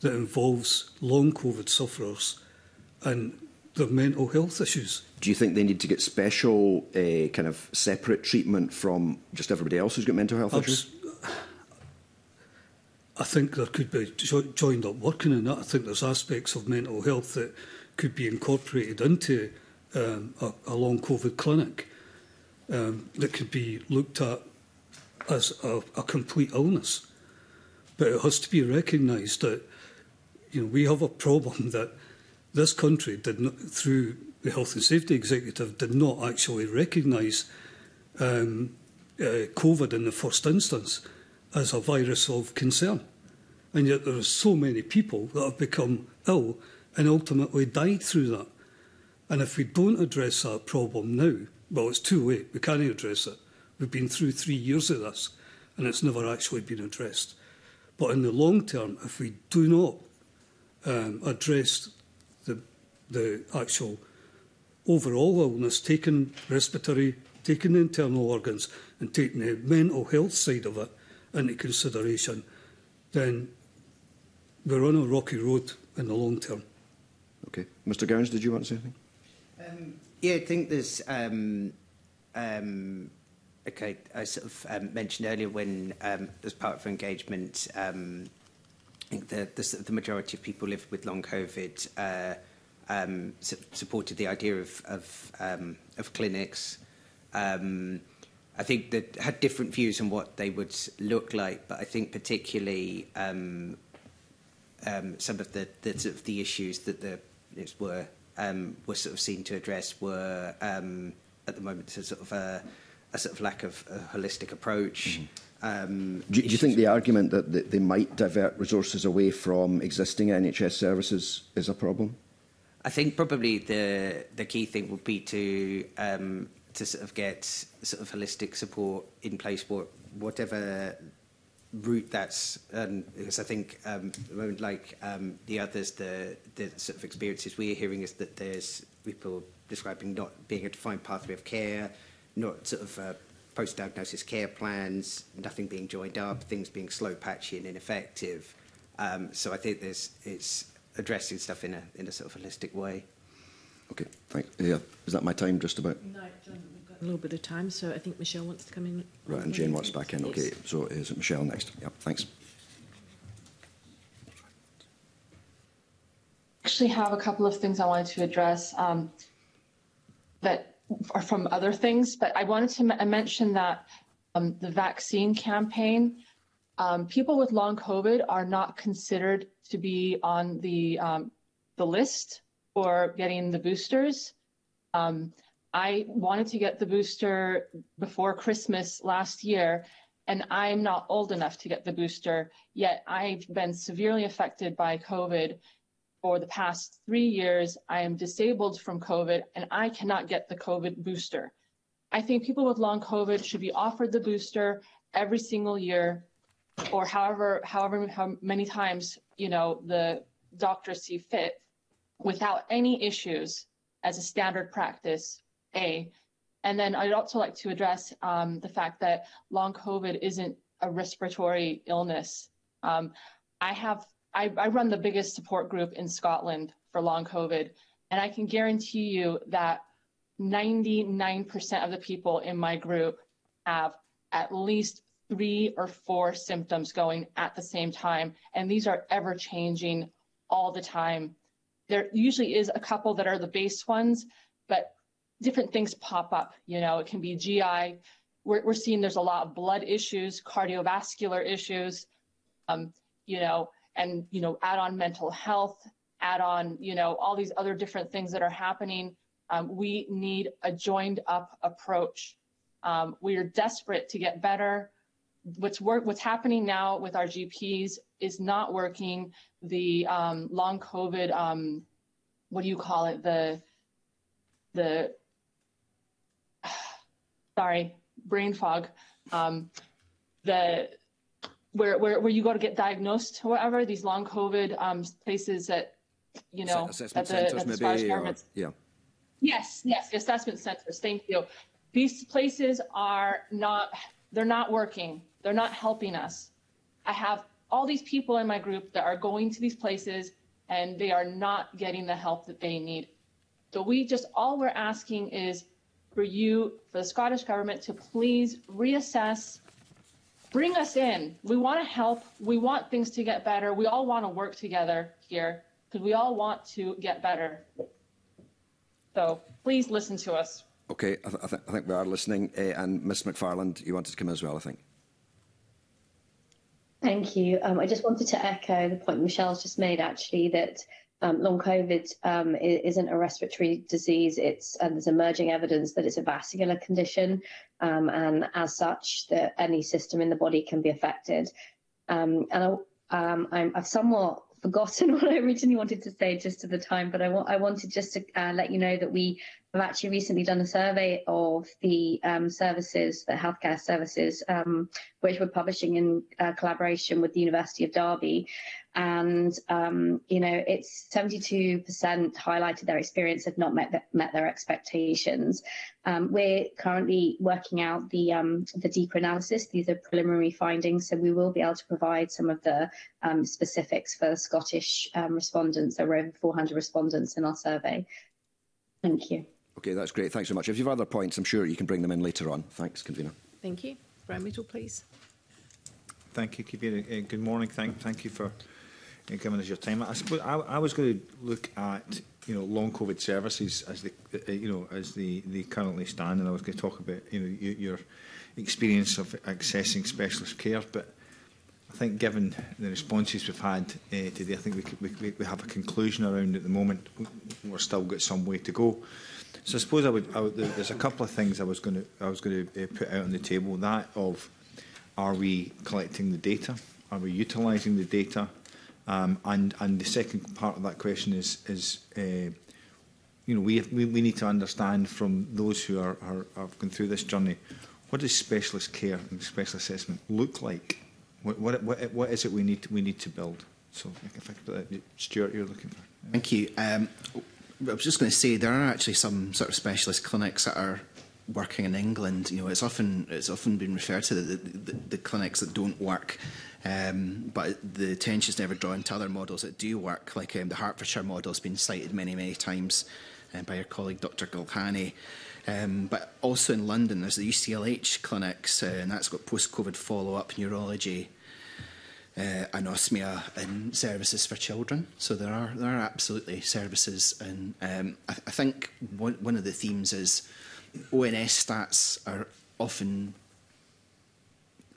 that involves long COVID sufferers and their mental health issues. Do you think they need to get special kind of separate treatment from just everybody else who's got mental health issues? I think there could be joined up working in that. I think there's aspects of mental health that could be incorporated into a long COVID clinic that could be looked at as a complete illness. But it has to be recognised that we have a problem that this country did not, through the Health and Safety Executive, did not actually recognise COVID in the first instance as a virus of concern. And yet there are so many people that have become ill and ultimately died through that. And if we don't address that problem now, well, it's too late. We can't address it. We've been through 3 years of this, and it's never actually been addressed. But in the long term, if we do not address the actual overall illness, taking respiratory, taking the internal organs and taking the mental health side of it into consideration, then we're on a rocky road in the long term. OK. Mr Gowans, did you want to say anything? Yeah, I think there's... OK, I sort of mentioned earlier when, as part of engagement, I think the majority of people living with long COVID supported the idea of clinics. I think that had different views on what they would look like, but I think particularly some of the issues that the were sort of seen to address were at the moment a sort of lack of a holistic approach. Do you think the argument that they might divert resources away from existing NHS services is a problem? I think probably the key thing would be to sort of get sort of holistic support in place, whatever route that's, because I think like the others, the sort of experiences we're hearing is that there's people describing not being a defined pathway of care, not sort of post-diagnosis care plans, nothing being joined up, things being slow, patchy and ineffective. So I think it's addressing stuff in a sort of holistic way. Okay, thanks. Yeah, is that my time just about? No, John, we've got a little bit of time, so I think Michelle wants to come in. Right, and Jane wants back in. Okay, so is it Michelle next? Yeah, thanks. I actually have a couple of things I wanted to address that are from other things, but I wanted to mention that the vaccine campaign, people with long COVID are not considered to be on the list for getting the boosters. I wanted to get the booster before Christmas last year, and I'm not old enough to get the booster, yet I've been severely affected by COVID for the past 3 years. I am disabled from COVID, and I cannot get the COVID booster. I think people with long COVID should be offered the booster every single year, or however many times, you know, the doctors see fit, without any issues, as a standard practice, A. And then I'd also like to address the fact that long COVID isn't a respiratory illness. I run the biggest support group in Scotland for long COVID, and I can guarantee you that 99% of the people in my group have at least 3 or 4 symptoms going at the same time, and these are ever-changing all the time. There usually is a couple that are the base ones, but different things pop up. You know, it can be GI. We're seeing there's a lot of blood issues, cardiovascular issues, you know, and, you know, add on mental health, add on, you know, all these other different things that are happening. We need a joined up approach. We are desperate to get better. What's happening now with our GPs is not working. The long COVID, what do you call it? The sorry, brain fog. The where you go to get diagnosed, however, these long COVID places that, you know, assessment centers, maybe, Scottish Parliament. Yeah. Yes, the assessment centers. Thank you. These places are not. They're not working. They're not helping us. I have all these people in my group that are going to these places, and they are not getting the help that they need. So we just, all we're asking is for you, for the Scottish Government, to please reassess, bring us in. We want to help. We want things to get better. We all want to work together here because we all want to get better. So please listen to us. Okay, I think we are listening. And Ms McFarland, you wanted to come in as well, I think. Thank you. I just wanted to echo the point Michelle's just made, actually, that long COVID isn't a respiratory disease. It's, there's emerging evidence that it's a vascular condition, and as such, that any system in the body can be affected. And I've somewhat forgotten what I originally wanted to say just at the time, but I wanted just to let you know that we have actually recently done a survey of the services, the healthcare services, which we're publishing in collaboration with the University of Derby. And, you know, it's 72% highlighted their experience have not met their expectations. We're currently working out the deeper analysis. These are preliminary findings, so we will be able to provide some of the specifics for Scottish respondents. There were over 400 respondents in our survey. Thank you. Okay, that's great. Thanks so much. If you have other points, I'm sure you can bring them in later on. Thanks, Convener. Thank you. Brian Mitchell, please. Thank you, Convener. Good morning. Thank you for giving us your time. I suppose I was going to look at, you know, long COVID services as the, you know, as they currently stand, and I was going to talk about, you know, your experience of accessing specialist care. But I think, given the responses we've had today, I think we have a conclusion around at the moment. We're still got some way to go. So I suppose I would there's a couple of things I was going to put out on the table. That of, are we collecting the data? Are we utilising the data? And the second part of that question is you know, we need to understand from those who are going through this journey, what does specialist care and specialist assessment look like? What is it we need to build? So, if I could put that, Stuart, you're looking for. Thank you. I was just going to say there are actually some sort of specialist clinics that are working in England. You know, it's often been referred to the clinics that don't work. But the attention's never drawn to other models that do work, like the Hertfordshire model has been cited many times by your colleague Dr Gulhani. But also in London there's the UCLH clinics, and that's got post-COVID follow-up neurology, anosmia and services for children. So there are absolutely services, and I think one of the themes is ONS stats are often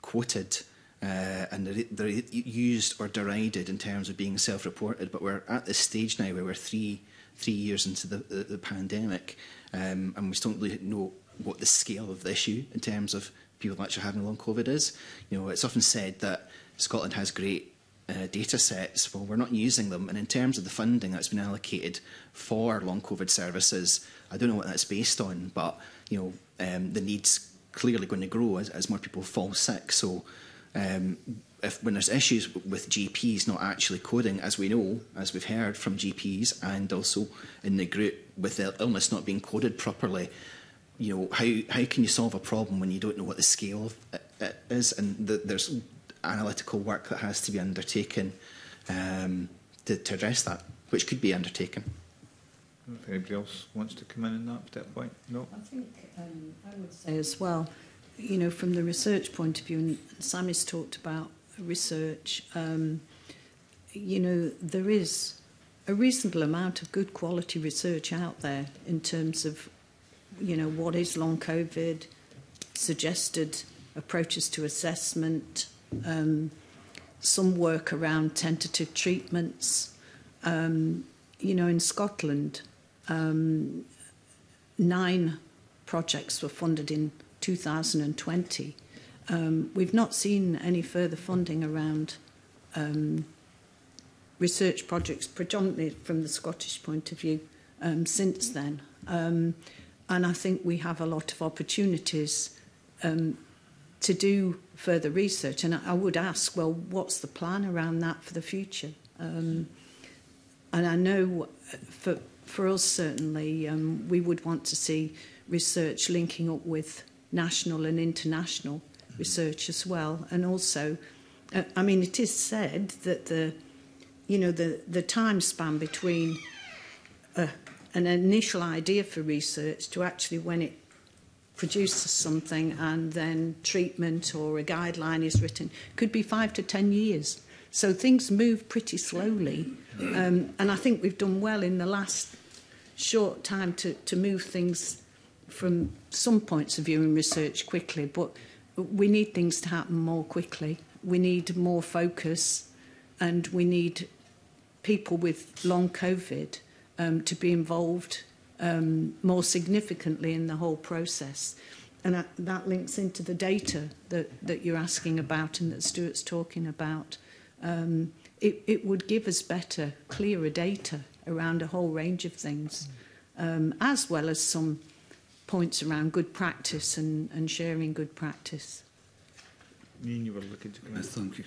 quoted and they're used or derided in terms of being self-reported, but we're at this stage now where we're three years into the pandemic, and we still don't really know what the scale of the issue in terms of people actually having long COVID is. You know, it's often said that Scotland has great data sets. Well, we're not using them, and in terms of the funding that's been allocated for long COVID services, I don't know what that's based on, but you know, the need's clearly going to grow as more people fall sick. So when there's issues with GPs not actually coding, as we know, as we've heard from GPs, and also in the group with the illness not being coded properly, you know, how can you solve a problem when you don't know what the scale of it is? And there's analytical work that has to be undertaken to address that, which could be undertaken. I don't know if anybody else wants to come in on that point. No? I think I would say as well, you know, from the research point of view, and Sammy's talked about research, you know, there is a reasonable amount of good quality research out there in terms of, you know, what is long COVID, suggested approaches to assessment, some work around tentative treatments. You know, in Scotland, 9 projects were funded in 2020. We've not seen any further funding around research projects, predominantly from the Scottish point of view, since then. And I think we have a lot of opportunities to do further research. And I would ask, well, what's the plan around that for the future? And I know for us, certainly, we would want to see research linking up with national and international research as well. And also, I mean, it is said that the time span between an initial idea for research to actually when it produces something and then treatment or a guideline is written could be 5 to 10 years. So things move pretty slowly. And I think we've done well in the last short time to move things from some points of view in research quickly, but we need things to happen more quickly. We need more focus, and we need people with long COVID to be involved more significantly in the whole process. And that links into the data that you're asking about and that Stuart's talking about. It would give us better, clearer data around a whole range of things, as well as some points around good practice and sharing good practice. Ian, you were looking to comment. Thank you.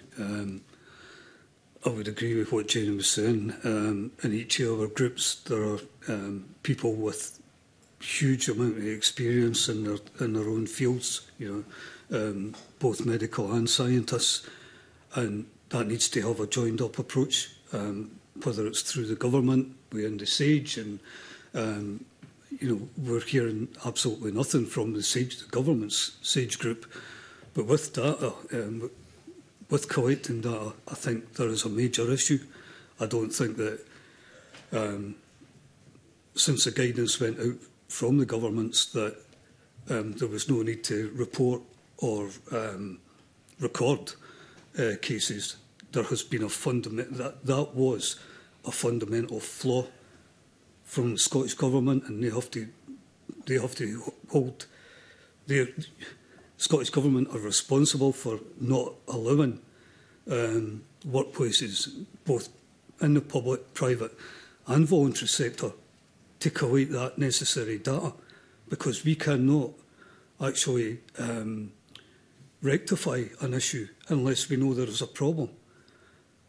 I would agree with what Jane was saying. In each of our groups, there are people with huge amount of experience in their own fields, you know, both medical and scientists, and that needs to have a joined-up approach, whether it's through the government, we in the SAGE, and you know, we're hearing absolutely nothing from the SAGE, the government's SAGE group. But with data, with collecting data, I think there is a major issue. I don't think that since the guidance went out from the governments that there was no need to report or record cases. There has been a fundamental... That was a fundamental flaw from the Scottish Government, and they have to hold... The Scottish Government are responsible for not allowing workplaces, both in the public, private and voluntary sector, to collate that necessary data, because we cannot actually rectify an issue unless we know there is a problem.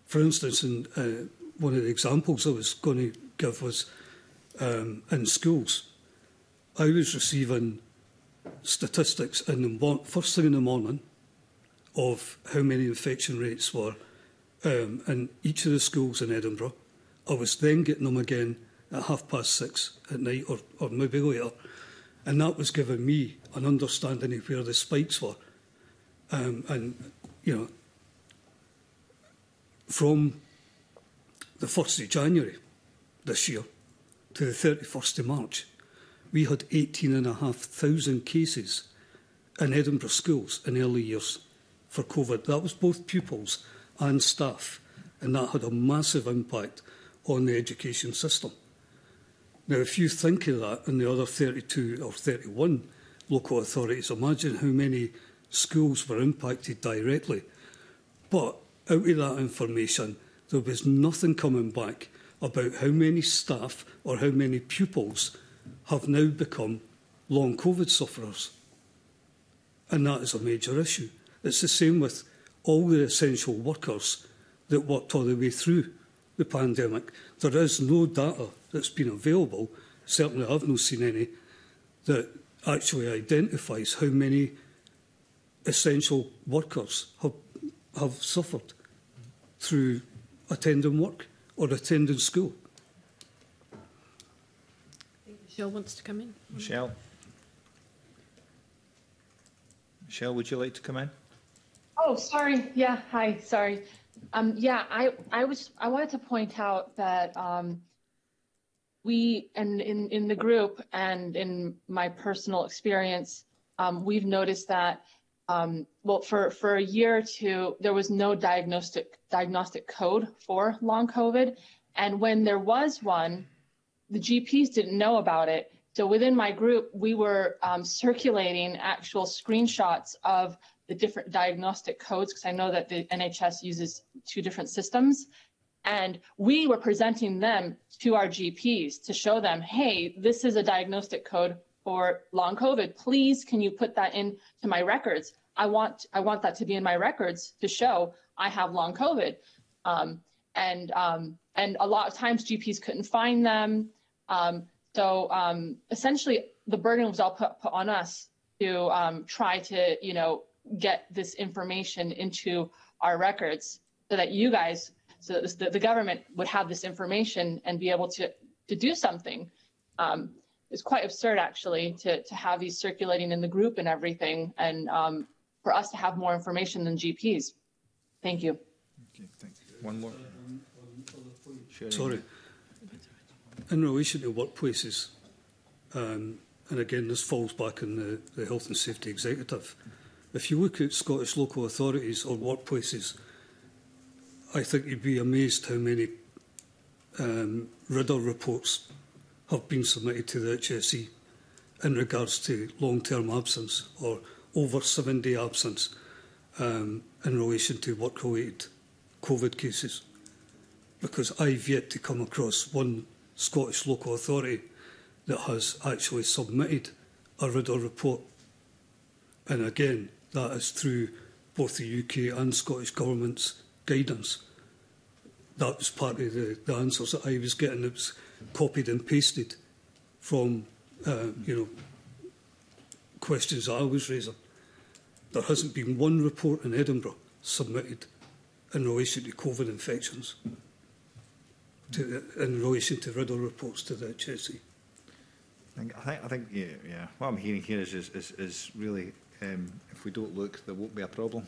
For instance, in, one of the examples I was going to give was in schools. I was receiving statistics in the first thing in the morning of how many infection rates were in each of the schools in Edinburgh. I was then getting them again at 6:30 at night, or maybe later, and that was giving me an understanding of where the spikes were. And, you know, from the 1st of January this year to the 31st of March, we had 18,500 cases in Edinburgh schools in early years for COVID. That was both pupils and staff, and that had a massive impact on the education system. Now, if you think of that and the other 32 or 31 local authorities, imagine how many schools were impacted directly. But out of that information, there was nothing coming back about how many staff or how many pupils have now become long COVID sufferers. And that is a major issue. It's the same with all the essential workers that worked all the way through the pandemic. There is no data that's been available, certainly I've not seen any, that actually identifies how many essential workers have suffered through attending work or attending school. I think Michelle wants to come in. Michelle. Michelle, would you like to come in? Oh, sorry. Yeah. Hi. Sorry. Yeah, I wanted to point out that we, and in the group and in my personal experience, we've noticed that, well, for a year or two, there was no diagnostic code for long COVID. And when there was one, the GPs didn't know about it. So within my group, we were circulating actual screenshots of the different diagnostic codes, because I know that the NHS uses 2 different systems. And we were presenting them to our GPs to show them, hey, this is a diagnostic code for long COVID. Please, can you put that into my records? I want that to be in my records to show I have long COVID. And a lot of times GPs couldn't find them. So essentially the burden was all put on us to try to, you know, get this information into our records so that you guys, so that the government would have this information and be able to do something. It's quite absurd, actually, to have these circulating in the group and everything, and for us to have more information than GPs. Thank you. Okay, thank you. One more. Sorry. In relation to workplaces, and again, this falls back on the Health and Safety Executive. If you look at Scottish local authorities or workplaces, I think you'd be amazed how many RIDDOR reports have been submitted to the HSE in regards to long-term absence or over 7-day absence in relation to work-related COVID cases. Because I've yet to come across one Scottish local authority that has actually submitted a RIDDOR report. And again, that is through both the UK and Scottish Government's guidance. That was part of the answers that I was getting. It was copied and pasted from, you know, questions that I was raising. There hasn't been one report in Edinburgh submitted in relation to COVID infections, in relation to RIDDOR reports to the HSE. I think yeah. What I'm hearing here is really, if we don't look, there won't be a problem,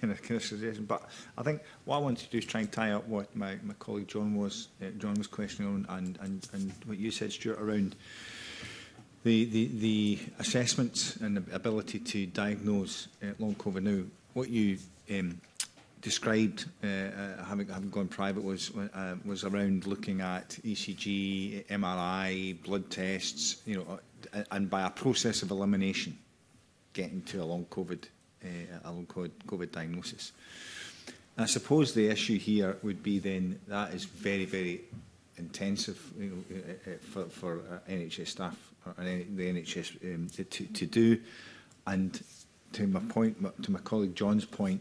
kind of suggestion. But I think what I wanted to do is try and tie up what my colleague John was questioning on, and what you said, Stuart, around the assessments and the ability to diagnose long COVID. Now, what you described, having gone private, was around looking at ECG, MRI, blood tests, you know, and by a process of elimination, getting to a long COVID diagnosis. And I suppose the issue here would be then that is very, very intensive for NHS staff and the NHS to do. And to my point, to my colleague John's point,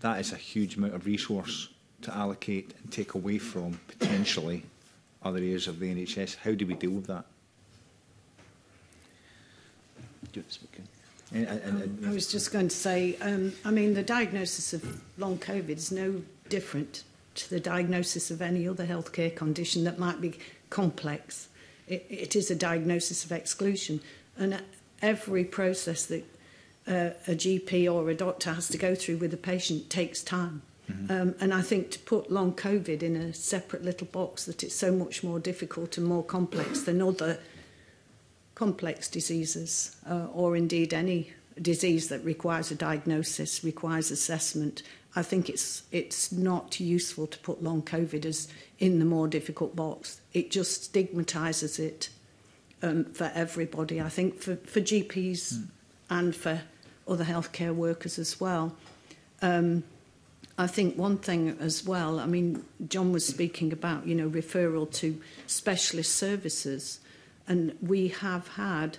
that is a huge amount of resource to allocate and take away from potentially other areas of the NHS. How do we deal with that? I was just going to say, I mean, the diagnosis of long COVID is no different to the diagnosis of any other healthcare condition that might be complex. It is a diagnosis of exclusion. And every process that a GP or a doctor has to go through with a patient takes time. Mm-hmm. And I think to put long COVID in a separate little box, that it's so much more difficult and more complex than other complex diseases, or indeed any disease that requires a diagnosis, requires assessment, I think it's not useful to put long COVID as in the more difficult box. It just stigmatises it for everybody, I think, for GPs and for other healthcare workers as well. I think one thing as well, I mean, John was speaking about, you know, referral to specialist services, and we have had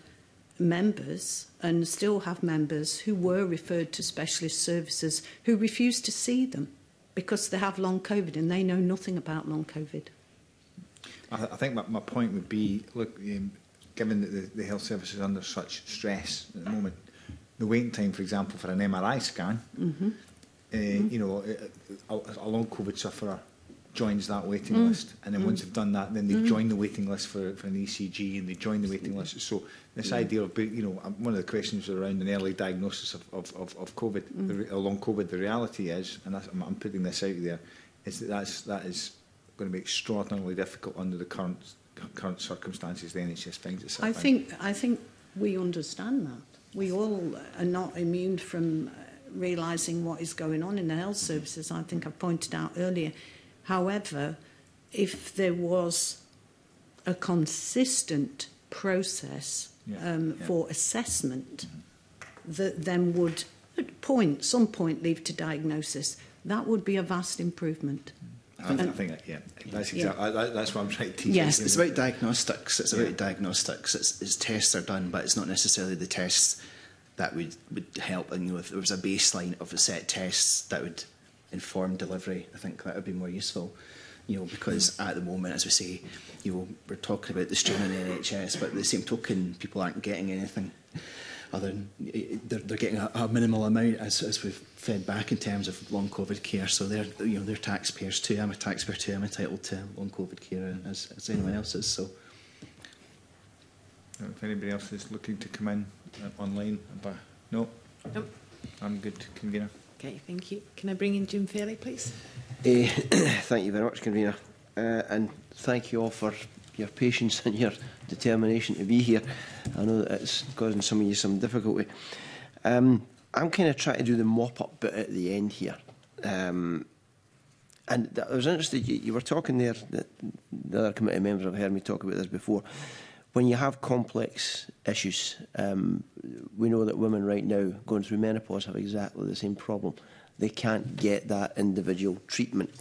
members and still have members who were referred to specialist services who refuse to see them because they have long COVID and they know nothing about long COVID. I think my point would be, look, given that the health service is under such stress at the moment, the waiting time, for example, for an MRI scan, you know, a long COVID sufferer joins that waiting list, and then once they've done that, then they join the waiting list for an ECG, and they join the waiting list. So this idea of, you know, one of the questions around an early diagnosis of COVID, long COVID, the reality is, and that's, I'm putting this out there, is that is going to be extraordinarily difficult under the current circumstances the NHS finds itself in. I think we understand that. We all are not immune from realising what is going on in the health services. I think I pointed out earlier. However, if there was a consistent process for assessment that then would, at some point, lead to diagnosis, that would be a vast improvement. I think that's what I'm trying to teach. Yes, it's about diagnostics. It's about diagnostics. It's tests are done, but it's not necessarily the tests that would help. And, you know, if there was a baseline of a set of tests that would informed delivery, I think that would be more useful, you know, because at the moment, as we say, you know, we're talking about the strain on the NHS, but at the same token, people aren't getting anything other than they're getting a minimal amount as we've fed back in terms of long COVID care. So they're, you know, they're taxpayers too. I'm a taxpayer too. I'm entitled to long COVID care as anyone else is. So, if anybody else is looking to come in online, no, nope. I'm good, convener. Okay, thank you. Can I bring in Jim Fairley, please? Thank you very much, convener, and thank you all for your patience and your determination to be here. I know that it's causing some of you some difficulty. I'm kind of trying to do the mop-up bit at the end here, and I was interested. You were talking there. The other committee members have heard me talk about this before. When you have complex issues, we know that women right now going through menopause have exactly the same problem. They can't get that individual treatment.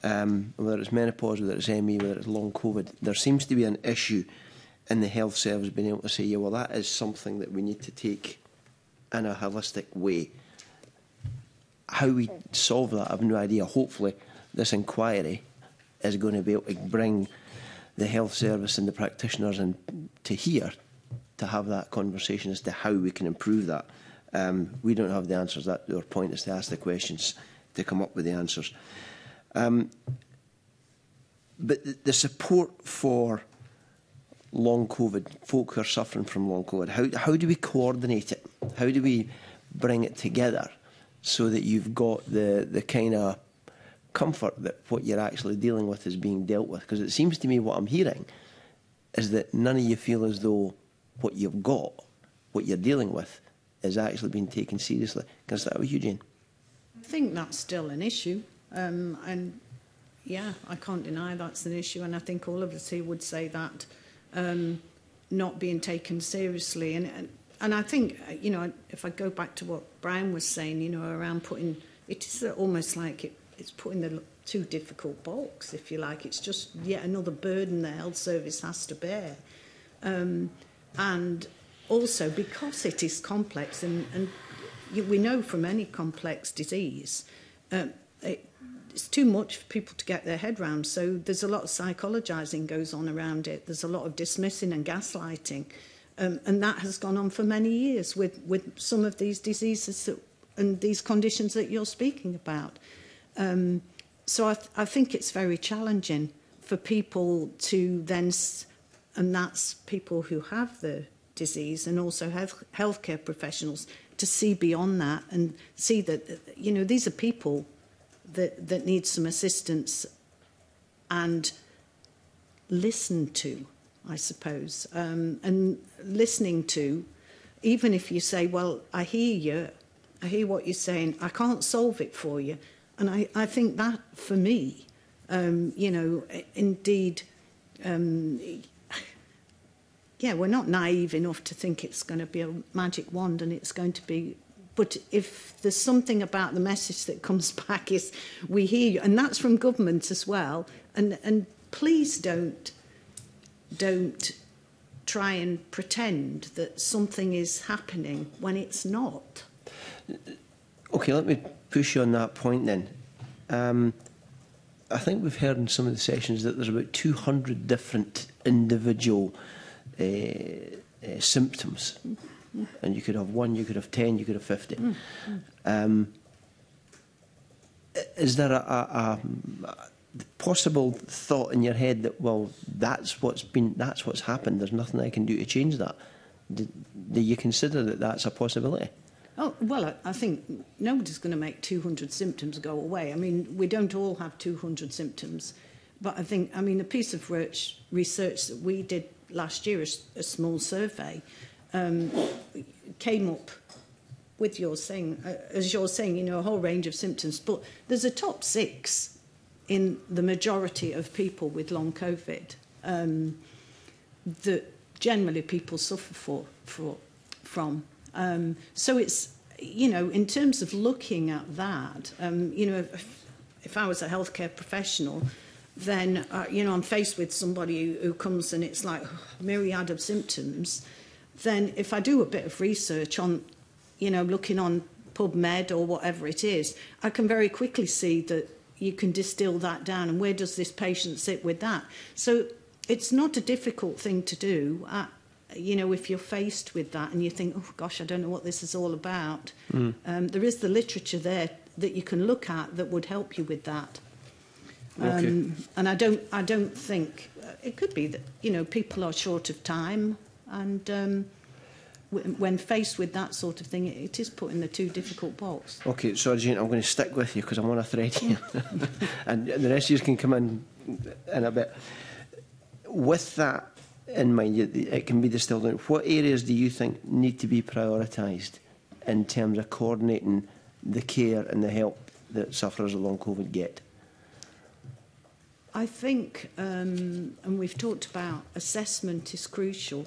Whether it's menopause, whether it's ME, whether it's long COVID, there seems to be an issue in the health service being able to say, yeah, well, that is something that we need to take in a holistic way. How we solve that, I have no idea. Hopefully, this inquiry is going to be able to bring the health service and the practitioners and to here to have that conversation as to how we can improve that. We don't have the answers. That our point is to ask the questions, to come up with the answers. But the support for long COVID, folk who are suffering from long COVID, how do we coordinate it? How do we bring it together so that you've got the kind of comfort that what you're actually dealing with is being dealt with? Because it seems to me what I'm hearing is that none of you feel as though what you've got, what you're dealing with, is actually being taken seriously. Can I start with you, Jane? I think that's still an issue, and yeah, I can't deny that's an issue, and I think all of us here would say that, not being taken seriously, and I think, you know, if I go back to what Brian was saying, you know, around putting, it is almost like it's putting the too difficult box, if you like. It's just yet another burden the health service has to bear. And also, because it is complex, and we know from any complex disease, it's too much for people to get their head round. So there's a lot of psychologising goes on around it. There's a lot of dismissing and gaslighting. And that has gone on for many years with some of these diseases that, and these conditions that you're speaking about. So I think it's very challenging for people to then, and that's people who have the disease and also healthcare professionals, to see beyond that and see that, you know, these are people that need some assistance and listen to, I suppose. And listening to, even if you say, well, I hear you, I hear what you're saying, I can't solve it for you. And I think that, for me, you know, indeed, yeah, we're not naive enough to think it's going to be a magic wand and it's going to be... But if there's something about the message that comes back is, we hear you, and that's from government as well, and please don't try and pretend that something is happening when it's not. OK, let me push you on that point then. I think we've heard in some of the sessions that there's about 200 different individual symptoms. And you could have one, you could have 10, you could have 50. Is there a possible thought in your head that, well, that's what's happened, there's nothing I can do to change that? Do you consider that that's a possibility? Oh, well, I think nobody's going to make 200 symptoms go away. I mean, we don't all have 200 symptoms. But I think, I mean, a piece of research that we did last year, a small survey, came up with your saying, as you're saying, you know, a whole range of symptoms. But there's a top 6 in the majority of people with long COVID that generally people suffer from. So it's, you know, in terms of looking at that, you know, if I was a healthcare professional, then, you know, I'm faced with somebody who comes and it's like a myriad of symptoms. Then if I do a bit of research on, you know, looking on PubMed or whatever it is, I can very quickly see that you can distill that down and where does this patient sit with that. So it's not a difficult thing to do, you know, if you're faced with that and you think, oh, gosh, I don't know what this is all about. There is the literature there that you can look at that would help you with that. And I don't think, it could be that, you know, people are short of time. And when faced with that sort of thing, it is put in the too difficult box. OK, so Jane, I'm going to stick with you because I'm on a thread here. And the rest of you can come in a bit. With that in mind, it can be distilled out. What areas do you think need to be prioritised in terms of coordinating the care and the help that sufferers of long COVID get? I think, and we've talked about assessment is crucial.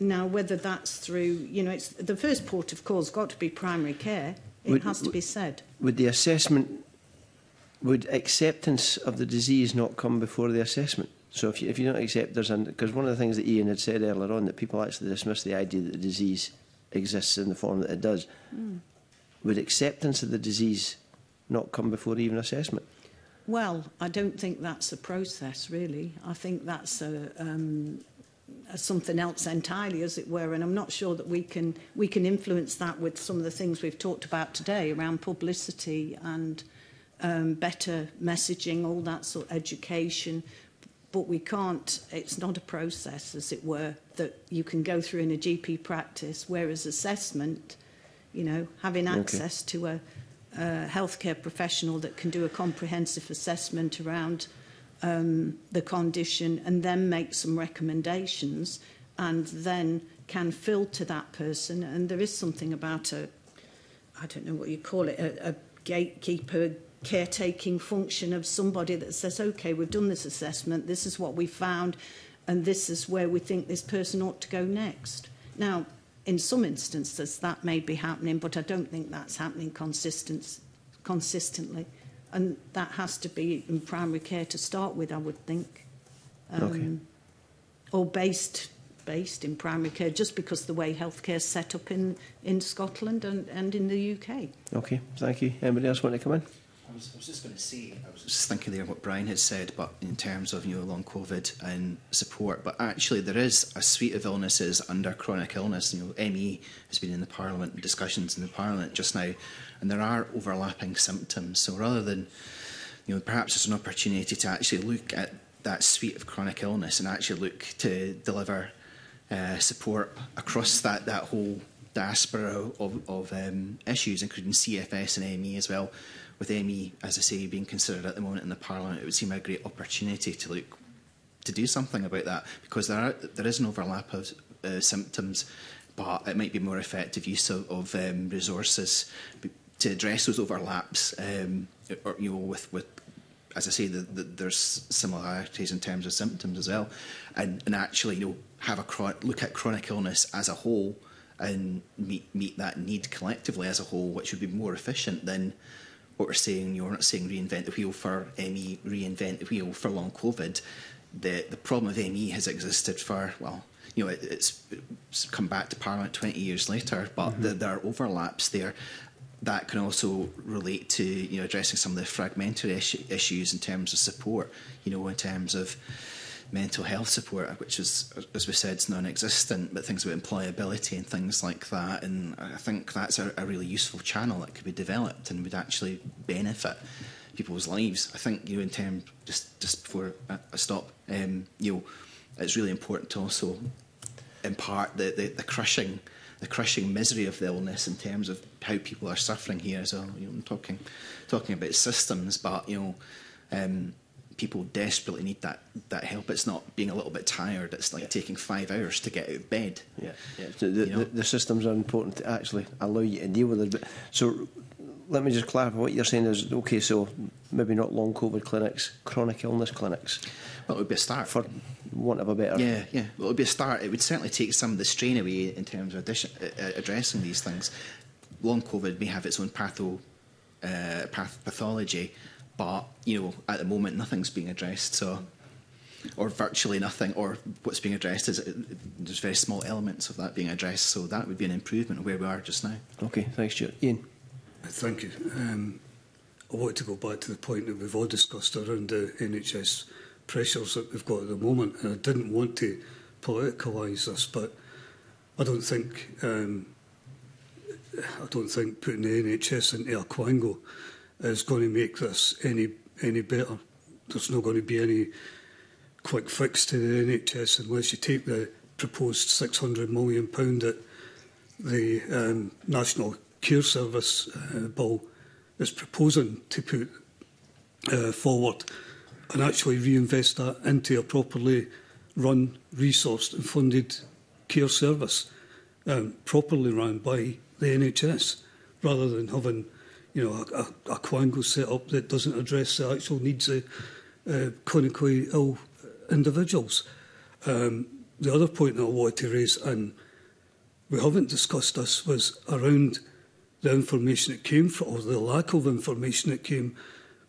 Now, whether that's through, you know, it's the first port of call's got to be primary care. It has to be said. Would the assessment, would acceptance of the disease not come before the assessment? So if you don't accept, because one of the things that Ian had said earlier on, that people actually dismiss the idea that the disease exists in the form that it does. Would acceptance of the disease not come before even assessment? Well, I don't think that's a process, really. I think that's a something else entirely, as it were, and I'm not sure that we can influence that with some of the things we've talked about today around publicity and better messaging, all that sort of education. But we can't, it's not a process, as it were, that you can go through in a GP practice, whereas assessment, you know, having access to a healthcare professional that can do a comprehensive assessment around the condition and then make some recommendations and then can filter that person. And there is something about I don't know what you call it, a gatekeeper, caretaking function of somebody that says, OK, we've done this assessment, this is what we found, and this is where we think this person ought to go next. Now, in some instances, that may be happening, but I don't think that's happening consistently. And that has to be in primary care to start with, I would think. Okay. Or based in primary care, just because the way healthcare is set up in Scotland and in the UK. Okay, thank you. Anybody else want to come in? I was just going to say, I was just thinking there what Brian had said, but in terms of, you know, long COVID and support, but actually there is a suite of illnesses under chronic illness. You know, ME has been in the Parliament, discussions in the Parliament just now, and there are overlapping symptoms. So rather than, you know, perhaps it's an opportunity to actually look at that suite of chronic illness and actually look to deliver support across that whole diaspora of issues, including CFS and ME as well. With ME, as I say, being considered at the moment in the Parliament, it would seem a great opportunity to look to do something about that, because there is an overlap of symptoms, but it might be more effective use of resources to address those overlaps. Or, you know, with as I say, there's similarities in terms of symptoms as well, and actually, you know, have a look at chronic illness as a whole and meet that need collectively as a whole, which would be more efficient than. What we're saying, you're not saying reinvent the wheel for ME, reinvent the wheel for long COVID. The problem of ME has existed for, well, you know, it's come back to Parliament 20 years later, but there are overlaps there that can also relate to, you know, addressing some of the fragmentary issues in terms of support, you know, in terms of mental health support, which is, as we said, is non-existent, but things about employability and things like that. And I think that's a really useful channel that could be developed and would actually benefit people's lives. I think, you know, in terms, just before I stop, you know, it's really important to also impart the crushing misery of the illness in terms of how people are suffering here as well. You know, I'm talking about systems, but, you know, people desperately need that help. It's not being a little bit tired. It's like taking 5 hours to get out of bed. Yeah. So the systems are important to actually allow you to deal with it. So let me just clarify what you're saying is, okay, so maybe not long COVID clinics, chronic illness clinics. Well, it would be a start. For want of a better... Yeah. Well, it would be a start. It would certainly take some of the strain away in terms of addressing these things. Long COVID may have its own pathology, but, you know, at the moment nothing's being addressed, so, or virtually nothing, or what's being addressed is there's very small elements of that being addressed, so that would be an improvement of where we are just now. Okay, thanks, Stuart. Ian. Thank you. I want to go back to the point that we've all discussed around the NHS pressures that we've got at the moment, and I didn't want to politicalise this, but I don't think putting the NHS into a quango is going to make this any better. There's not going to be any quick fix to the NHS unless you take the proposed £600 million that the National Care Service Bill is proposing to put forward and actually reinvest that into a properly run, resourced and funded care service, properly run by the NHS, rather than having, you know, a quango set up that doesn't address the actual needs of clinically ill individuals. The other point that I wanted to raise, and we haven't discussed this, was around the information that came from, or the lack of information that came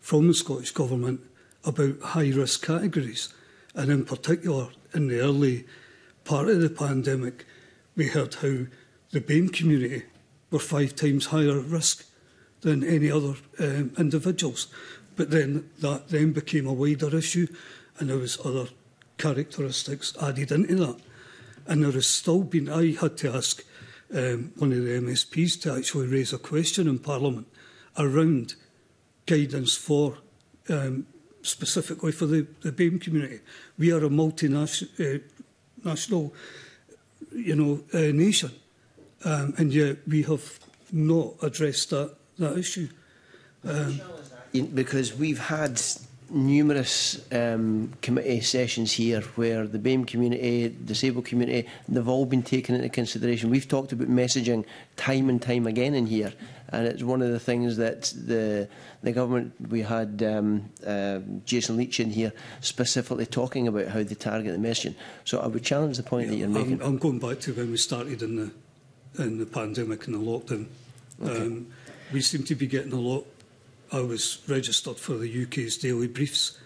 from the Scottish Government about high-risk categories. And in particular, in the early part of the pandemic, we heard how the BAME community were 5 times higher risk than any other individuals. But then that then became a wider issue, and there was other characteristics added into that. And there has still been, I had to ask one of the MSPs to actually raise a question in Parliament around guidance for, specifically for the BAME community. We are a multinational nation, and yet we have not addressed that issue. Because we've had numerous committee sessions here where the BAME community, disabled community, they've all been taken into consideration. We've talked about messaging time and time again in here, and it's one of the things that the government, we had Jason Leach in here specifically talking about how they target the messaging. So I would challenge the point that you're making. I'm going back to when we started in the pandemic and the lockdown. We seem to be getting a lot I was registered for the UK's daily briefs,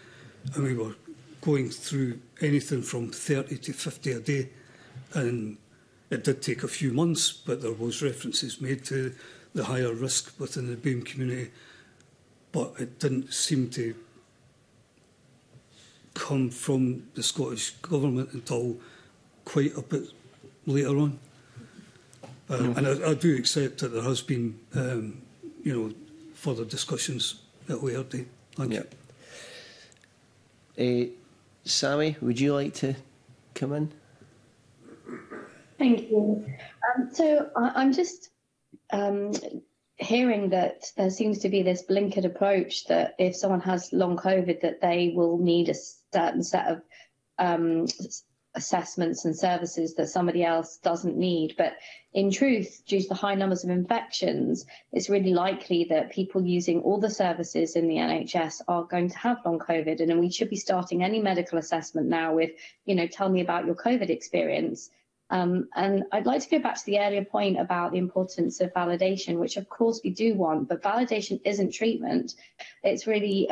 and we were going through anything from 30 to 50 a day. And it did take a few months, but there was references made to the higher risk within the BAME community, but it didn't seem to come from the Scottish Government until quite a bit later on. And I do accept that there has been, you know, further discussions at a later date. Thank you. Sammy, would you like to come in? Thank you. So I'm just hearing that there seems to be this blinkered approach that if someone has long COVID, that they will need a certain set of assessments and services that somebody else doesn't need. But in truth, due to the high numbers of infections, it's really likely that people using all the services in the NHS are going to have long COVID. And we should be starting any medical assessment now with, you know, tell me about your COVID experience. And I'd like to go back to the earlier point about the importance of validation, which of course we do want, but validation isn't treatment. It's really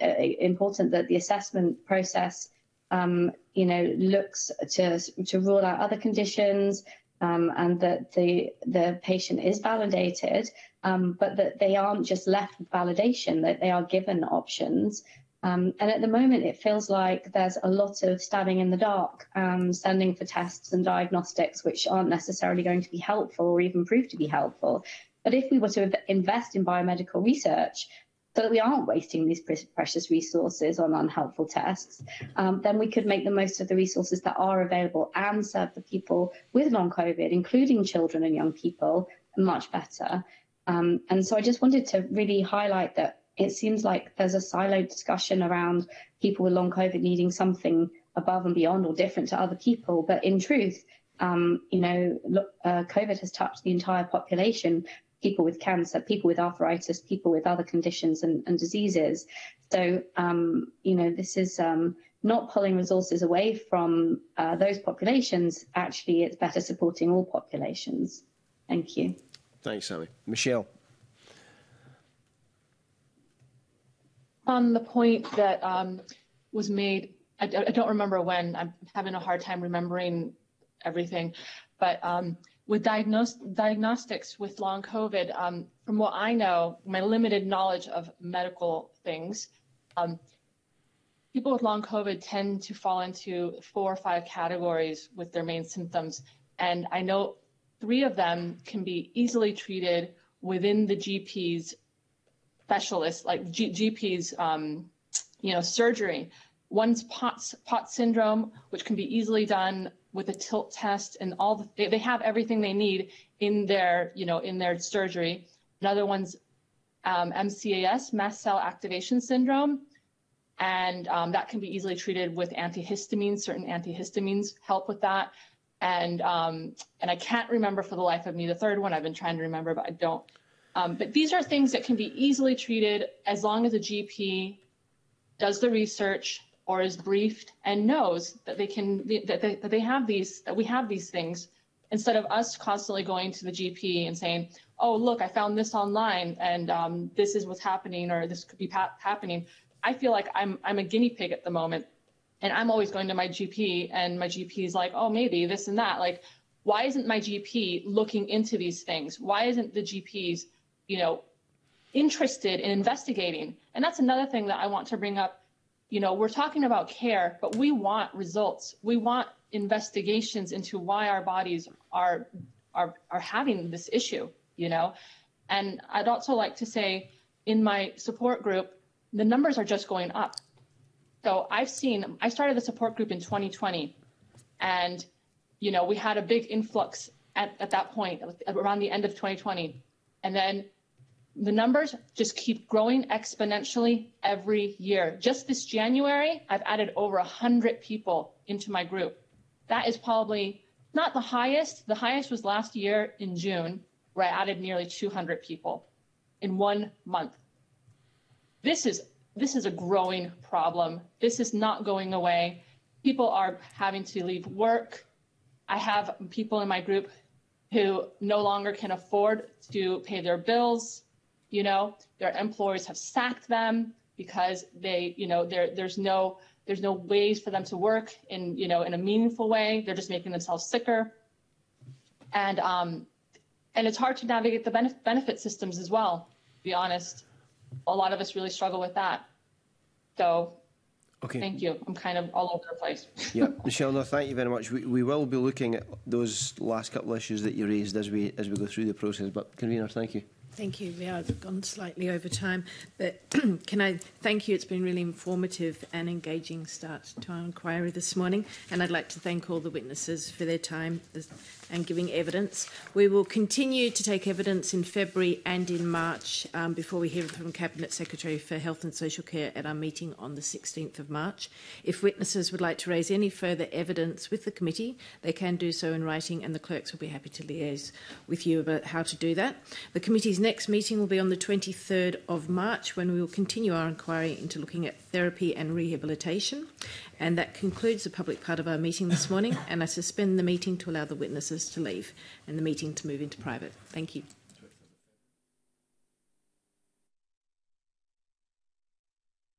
important that the assessment process, you know, looks to rule out other conditions, and that the patient is validated, but that they aren't just left with validation, that they are given options. And at the moment, it feels like there's a lot of stabbing in the dark, sending for tests and diagnostics, which aren't necessarily going to be helpful or even prove to be helpful. But if we were to invest in biomedical research so that we aren't wasting these precious resources on unhelpful tests, then we could make the most of the resources that are available and serve the people with long COVID, including children and young people, much better. And so I just wanted to really highlight that it seems like there's a siloed discussion around people with long COVID needing something above and beyond or different to other people. But in truth, you know, COVID has touched the entire population, people with cancer, people with arthritis, people with other conditions and diseases. So, you know, this is not pulling resources away from those populations. Actually, it's better supporting all populations. Thank you. Thanks, Sammy. Michelle. On the point that was made, I don't remember when, I'm having a hard time remembering everything, but with diagnostics with long COVID, from what I know, my limited knowledge of medical things, people with long COVID tend to fall into 4 or 5 categories with their main symptoms. And I know 3 of them can be easily treated within the GP's specialists, like GP's, you know, surgery. One's POTS syndrome, which can be easily done with a tilt test, and all they have everything they need in their, you know, in their surgery. Another one's MCAS, mast cell activation syndrome, and that can be easily treated with antihistamines. Certain antihistamines help with that, and I can't remember for the life of me the 3rd one. I've been trying to remember, but I don't. But these are things that can be easily treated as long as a GP does the research or is briefed and knows that they can that we have these things, instead of us constantly going to the GP and saying, "Oh, look, I found this online, and this is what's happening, or this could be happening." I feel like I'm a guinea pig at the moment, and I'm always going to my GP, and my GP is like, "Oh, maybe this and that." Like, why isn't my GP looking into these things? Why isn't the GPs, you know, interested in investigating? And that's another thing that I want to bring up. You know, we're talking about care, but we want results. We want investigations into why our bodies are having this issue, you know? And I'd also like to say, in my support group, the numbers are just going up. So I started the support group in 2020, and, you know, we had a big influx at that point, around the end of 2020. And then the numbers just keep growing exponentially every year. Just this January, I've added over 100 people into my group. That is probably not the highest. The highest was last year in June, where I added nearly 200 people in 1 month. This is a growing problem. This is not going away. People are having to leave work. I have people in my group who no longer can afford to pay their bills. you know, their employers have sacked them because they, you know, there's no ways for them to work in, you know, in a meaningful way. They're just making themselves sicker. And it's hard to navigate the benefit systems as well, to be honest. A lot of us really struggle with that. So, okay. Thank you. I'm kind of all over the place. Yeah, Michelle, no, thank you very much. We will be looking at those last couple of issues that you raised as we go through the process. But, convener, thank you. Thank you. We are gone slightly over time, but can I thank you? It's been really informative and engaging start to our inquiry this morning, and I'd like to thank all the witnesses for their time and giving evidence. We will continue to take evidence in February and in March before we hear from Cabinet Secretary for Health and Social Care at our meeting on the 16th of March. If witnesses would like to raise any further evidence with the committee, they can do so in writing, and the clerks will be happy to liaise with you about how to do that. The committee's next meeting will be on the 23rd of March, when we will continue our inquiry into looking at therapy and rehabilitation. And that concludes the public part of our meeting this morning, and I suspend the meeting to allow the witnesses to leave and the meeting to move into private. Thank you.